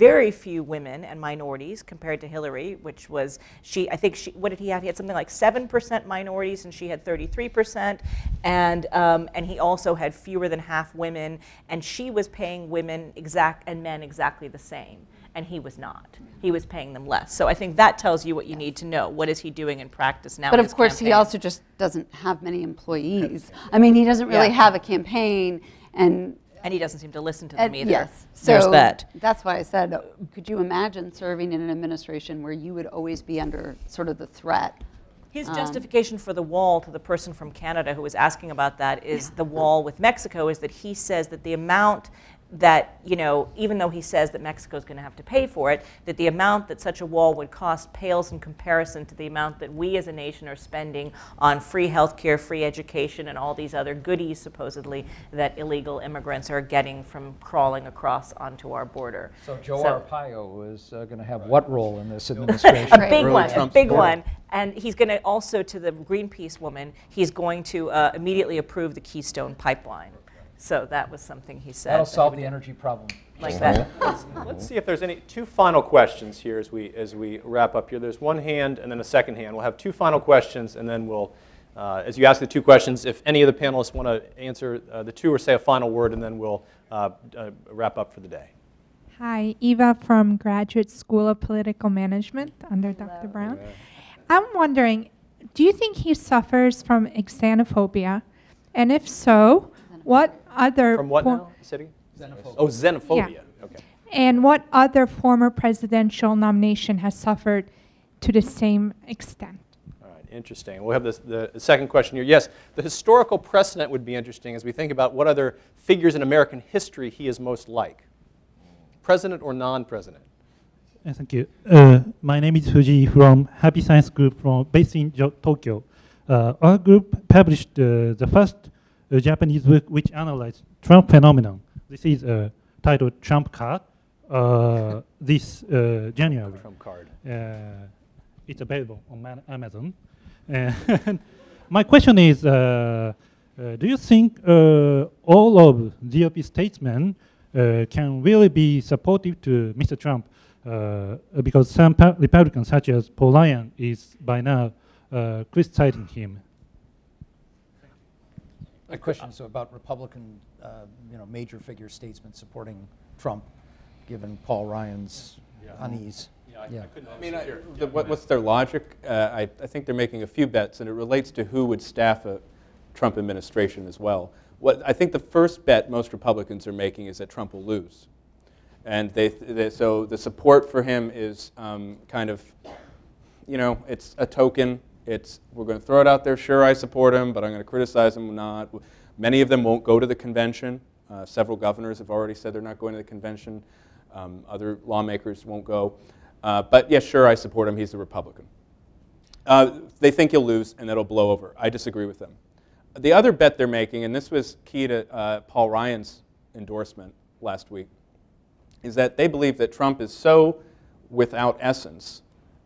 very few women and minorities compared to Hillary, which was, she, I think, she, what did he have? He had something like seven percent minorities, and she had thirty-three percent. And, um, and he also had fewer than half women, and she was paying women exact and men exactly the same. And he was not. He was paying them less. So I think that tells you what you yes. need to know. What is he doing in practice now? But of course, campaign? He also just doesn't have many employees. I mean, he doesn't really yeah. have a campaign. And And he doesn't seem to listen to them and, either. Yes, so there's that. That's why I said, could you imagine serving in an administration where you would always be under sort of the threat? His um, justification for the wall to the person from Canada who was asking about that is yeah. the wall with Mexico is that he says that the amount that, you know, even though he says that Mexico's going to have to pay for it, that the amount that such a wall would cost pales in comparison to the amount that we as a nation are spending on free health care, free education, and all these other goodies, supposedly, that illegal immigrants are getting from crawling across onto our border. So Joe so, Arpaio is uh, going to have right. what role in this administration? a big one, a big one. And he's going to also, to the Greenpeace woman, he's going to uh, immediately approve the Keystone Pipeline. So that was something he said. That'll solve the energy problem. Like that. let's, let's see if there's any, two final questions here as we, as we wrap up here. There's one hand and then a second hand. We'll have two final questions and then we'll, uh, as you ask the two questions, if any of the panelists want to answer uh, the two or say a final word, and then we'll uh, uh, wrap up for the day. Hi, Eva from Graduate School of Political Management under Hello. Doctor Brown. Yeah. I'm wondering, do you think he suffers from xenophobia? And if so, what other from what now? City? Xenophobia. Oh, xenophobia. Yeah. Okay. And what other former presidential nomination has suffered to the same extent? All right, interesting. We'll have this, the second question here. Yes, the historical precedent would be interesting as we think about what other figures in American history he is most like, president or non-president. Uh, thank you. Uh, my name is Fuji from Happy Science Group, from based in Tokyo. Uh, our group published uh, the first a Japanese book which analyzed Trump phenomenon. This is uh, titled Trump Card, uh, this uh, January. Trump Card. Uh, it's available on Amazon. And my question is, uh, uh, do you think uh, all of G O P statesmen uh, can really be supportive to Mister Trump? Uh, because some Republicans, such as Paul Ryan, is by now uh, criticizing him. A question so about Republican, uh, you know, major figure statesmen supporting Trump, given Paul Ryan's yeah. unease. Yeah, I, yeah. I couldn't. I mean, I, the, what, what's their logic? Uh, I, I think they're making a few bets, and it relates to who would staff a Trump administration as well. What I think the first bet most Republicans are making is that Trump will lose, and they, they so the support for him is um, kind of, you know, it's a token. It's, we're going to throw it out there, sure I support him, but I'm going to criticize him, not. Many of them won't go to the convention. Uh, several governors have already said they're not going to the convention. Um, other lawmakers won't go. Uh, but yes, yeah, sure, I support him, he's a Republican. Uh, they think he'll lose and that'll blow over. I disagree with them. The other bet they're making, and this was key to uh, Paul Ryan's endorsement last week, is that they believe that Trump is so without essence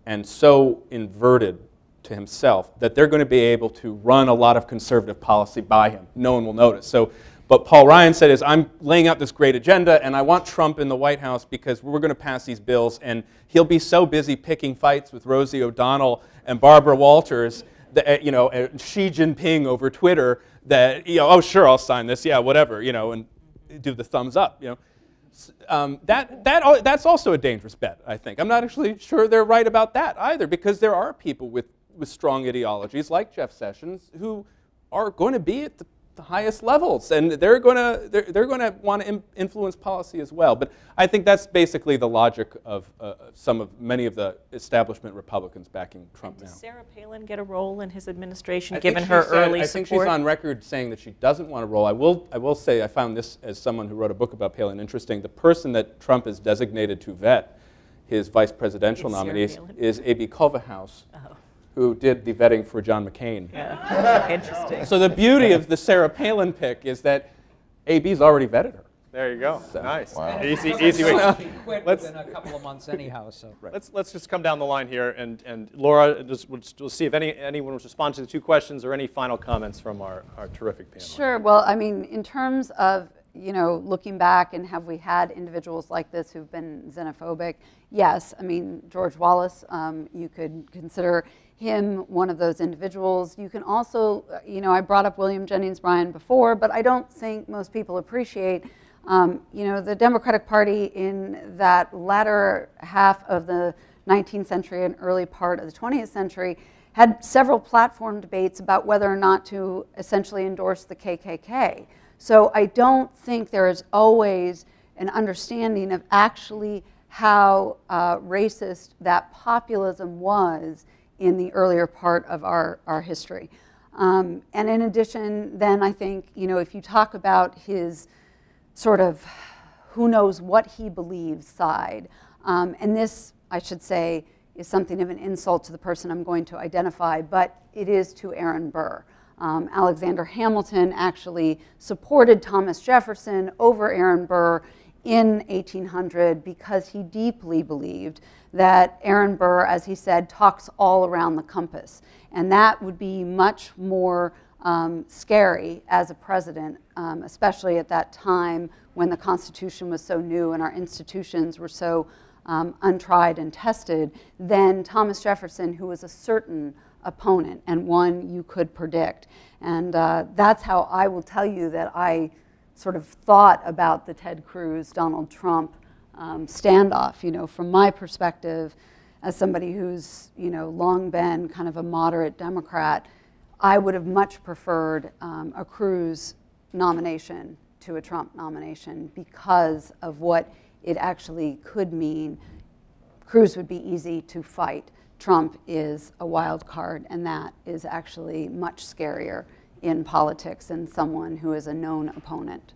and so inverted to himself that they're going to be able to run a lot of conservative policy by him. No one will notice. So what Paul Ryan said is, I'm laying out this great agenda, and I want Trump in the White House because we're going to pass these bills, and he'll be so busy picking fights with Rosie O'Donnell and Barbara Walters, that, you know, and Xi Jinping over Twitter, that, you know, oh, sure, I'll sign this, yeah, whatever, you know, and do the thumbs up, you know. Um, that, that, that's also a dangerous bet, I think. I'm not actually sure they're right about that either, because there are people with, with strong ideologies like Jeff Sessions who are going to be at the, the highest levels, and they're going to they're, they're going to want to influence policy as well. But I think that's basically the logic of uh, some of many of the establishment Republicans backing Trump now. Does Sarah Palin get a role in his administration, given her early support? I think she's on record saying that she doesn't want a role. I will I will say I found this, as someone who wrote a book about Palin, interesting. The person that Trump is designated to vet his vice presidential nominees is A B Kovahouse. Oh. Who did the vetting for John McCain. Yeah. Interesting. So the beauty of the Sarah Palin pick is that A B's already vetted her. There you go. So. Nice. Wow. Easy, easy way. She quit within a couple of months anyhow. So. Right. Let's, let's just come down the line here, and, and Laura, just, we'll, just, we'll see if any, anyone was responding to the two questions or any final comments from our, our terrific panel. Sure. Well, I mean, in terms of, you know, looking back and have we had individuals like this who've been xenophobic? Yes. I mean, George Wallace, um, you could consider him one of those individuals. You can also, you know, I brought up William Jennings Bryan before, but I don't think most people appreciate, um, you know, the Democratic Party in that latter half of the nineteenth century and early part of the twentieth century had several platform debates about whether or not to essentially endorse the K K K. So I don't think there is always an understanding of actually how uh, racist that populism was in the earlier part of our, our history. Um, and in addition, then I think, you know, if you talk about his sort of who knows what he believes side, um, and this, I should say, is something of an insult to the person I'm going to identify, but it is to Aaron Burr. Um, Alexander Hamilton actually supported Thomas Jefferson over Aaron Burr in eighteen hundred because he deeply believed that Aaron Burr, as he said, talks all around the compass. And that would be much more um, scary as a president, um, especially at that time when the Constitution was so new and our institutions were so um, untried and tested, than Thomas Jefferson, who was a certain opponent and one you could predict. And uh, that's how I will tell you that I sort of thought about the Ted Cruz, Donald Trump um, standoff, you know, from my perspective as somebody who's, you know, long been kind of a moderate Democrat. I would have much preferred um, a Cruz nomination to a Trump nomination because of what it actually could mean. Cruz would be easy to fight. Trump is a wild card, and that is actually much scarier in politics and someone who is a known opponent.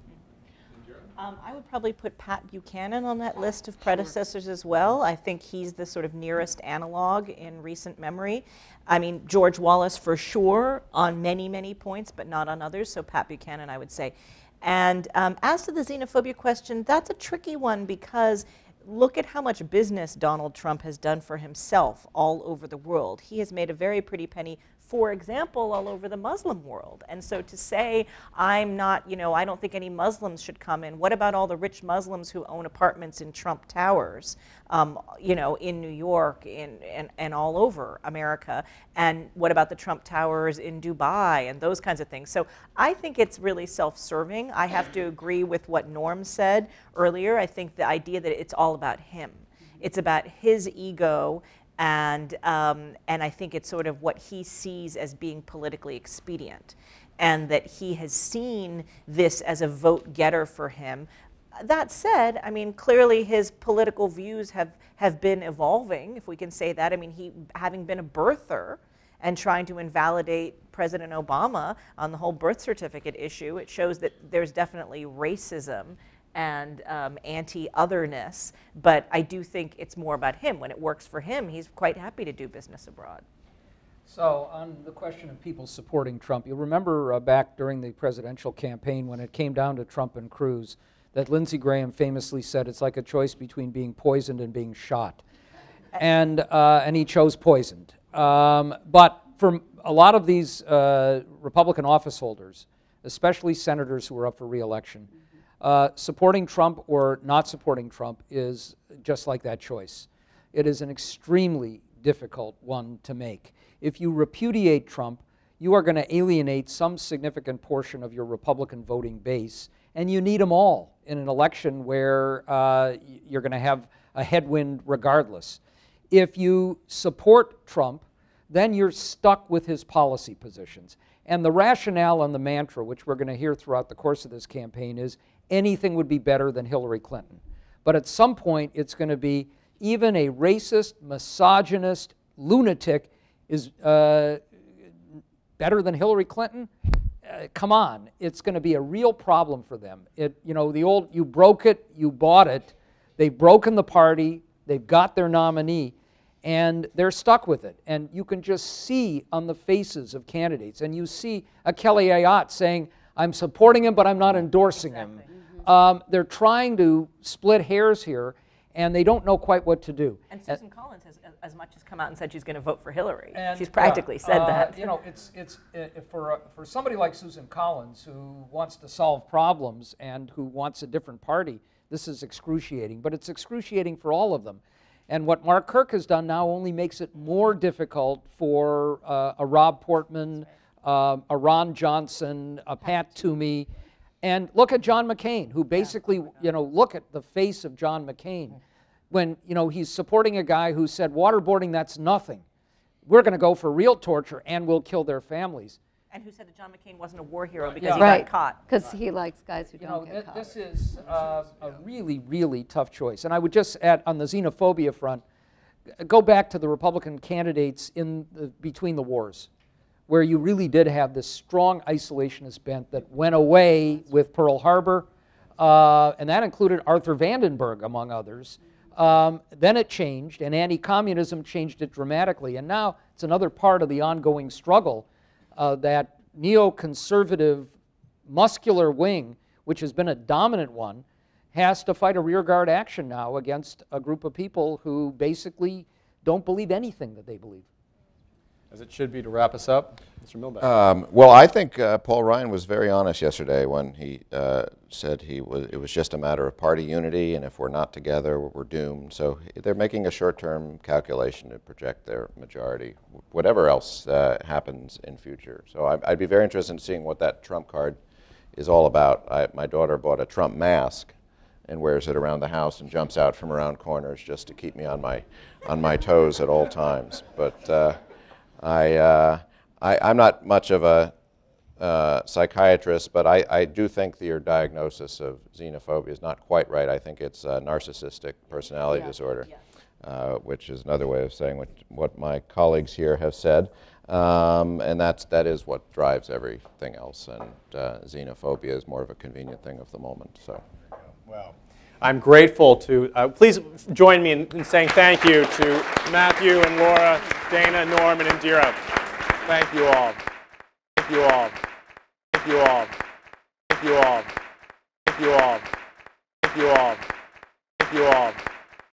Um, I would probably put Pat Buchanan on that list of predecessors as well. I think he's the sort of nearest analog in recent memory. I mean, George Wallace for sure on many, many points, but not on others, so Pat Buchanan I would say. And um, as to the xenophobia question, that's a tricky one because look at how much business Donald Trump has done for himself all over the world. He has made a very pretty penny, for example, all over the Muslim world. And so to say, I'm not, you know, I don't think any Muslims should come in. What about all the rich Muslims who own apartments in Trump Towers, um, you know, in New York in, and, and all over America? And what about the Trump Towers in Dubai and those kinds of things? So I think it's really self-serving. I have to agree with what Norm said earlier. I think the idea that it's all about him. It's about his ego, and um, and I think it's sort of what he sees as being politically expedient, and that he has seen this as a vote getter for him. That said, I mean, clearly his political views have, have been evolving, if we can say that. I mean, he, having been a birther and trying to invalidate President Obama on the whole birth certificate issue, it shows that there's definitely racism and um, anti-otherness, but I do think it's more about him. When it works for him, he's quite happy to do business abroad. So on the question of people supporting Trump, you'll remember uh, back during the presidential campaign when it came down to Trump and Cruz, that Lindsey Graham famously said, it's like a choice between being poisoned and being shot. and uh, and he chose poisoned. Um, but for a lot of these uh, Republican office holders, especially senators who are up for re-election, uh, supporting Trump or not supporting Trump is just like that choice. It is an extremely difficult one to make. If you repudiate Trump, you are going to alienate some significant portion of your Republican voting base, and you need them all in an election where uh, you're going to have a headwind regardless. If you support Trump, then you're stuck with his policy positions. And the rationale and the mantra, which we're going to hear throughout the course of this campaign, is anything would be better than Hillary Clinton. But at some point, it's going to be even a racist, misogynist lunatic is uh, better than Hillary Clinton? Uh, come on, it's going to be a real problem for them. It, you know, the old, you broke it, you bought it. They've broken the party, they've got their nominee, and they're stuck with it. And you can just see on the faces of candidates, and you see a Kelly Ayotte saying, I'm supporting him, but I'm not endorsing him. Mm-hmm. um, they're trying to split hairs here, and they don't know quite what to do. And Susan uh, Collins has as much as come out and said she's going to vote for Hillary. And she's practically uh, said uh, that. You know, it's, it's, uh, for, uh, for somebody like Susan Collins who wants to solve problems and who wants a different party, this is excruciating. But it's excruciating for all of them. And what Mark Kirk has done now only makes it more difficult for uh, a Rob Portman, uh, a Ron Johnson, a Pat Toomey. And look at John McCain, who basically, yeah, you know, look at the face of John McCain when, you know, he's supporting a guy who said, waterboarding, that's nothing. We're going to go for real torture and we'll kill their families. And who said that John McCain wasn't a war hero because yeah. he right. got caught. Because he likes guys who you don't know, get th caught. This is uh, a really, really tough choice. And I would just add, on the xenophobia front, go back to the Republican candidates in the, between the wars, where you really did have this strong isolationist bent that went away with Pearl Harbor, uh, and that included Arthur Vandenberg, among others. Um, then it changed, and anti-communism changed it dramatically, and now it's another part of the ongoing struggle, uh, that neoconservative muscular wing, which has been a dominant one, has to fight a rearguard action now against a group of people who basically don't believe anything that they believe. As it should be to wrap us up, Mister Milbank. Um, well, I think uh, Paul Ryan was very honest yesterday when he uh, said he was, it was just a matter of party unity, and if we're not together, we're doomed. So they're making a short-term calculation to project their majority, whatever else uh, happens in future. So I, I'd be very interested in seeing what that Trump card is all about. I, my daughter bought a Trump mask and wears it around the house and jumps out from around corners just to keep me on my, on my toes at all times. But. Uh, I, uh, I, I'm not much of a uh, psychiatrist, but I, I do think your diagnosis of xenophobia is not quite right. I think it's uh, narcissistic personality yeah. disorder, yeah. Uh, which is another way of saying what, what my colleagues here have said. Um, and that's, that is what drives everything else, and uh, xenophobia is more of a convenient thing of the moment. So, well, I'm grateful to, uh, please join me in, in saying thank you to Matthew and Laura, Dana, Norm, and Indira. Thank you all. Thank you all.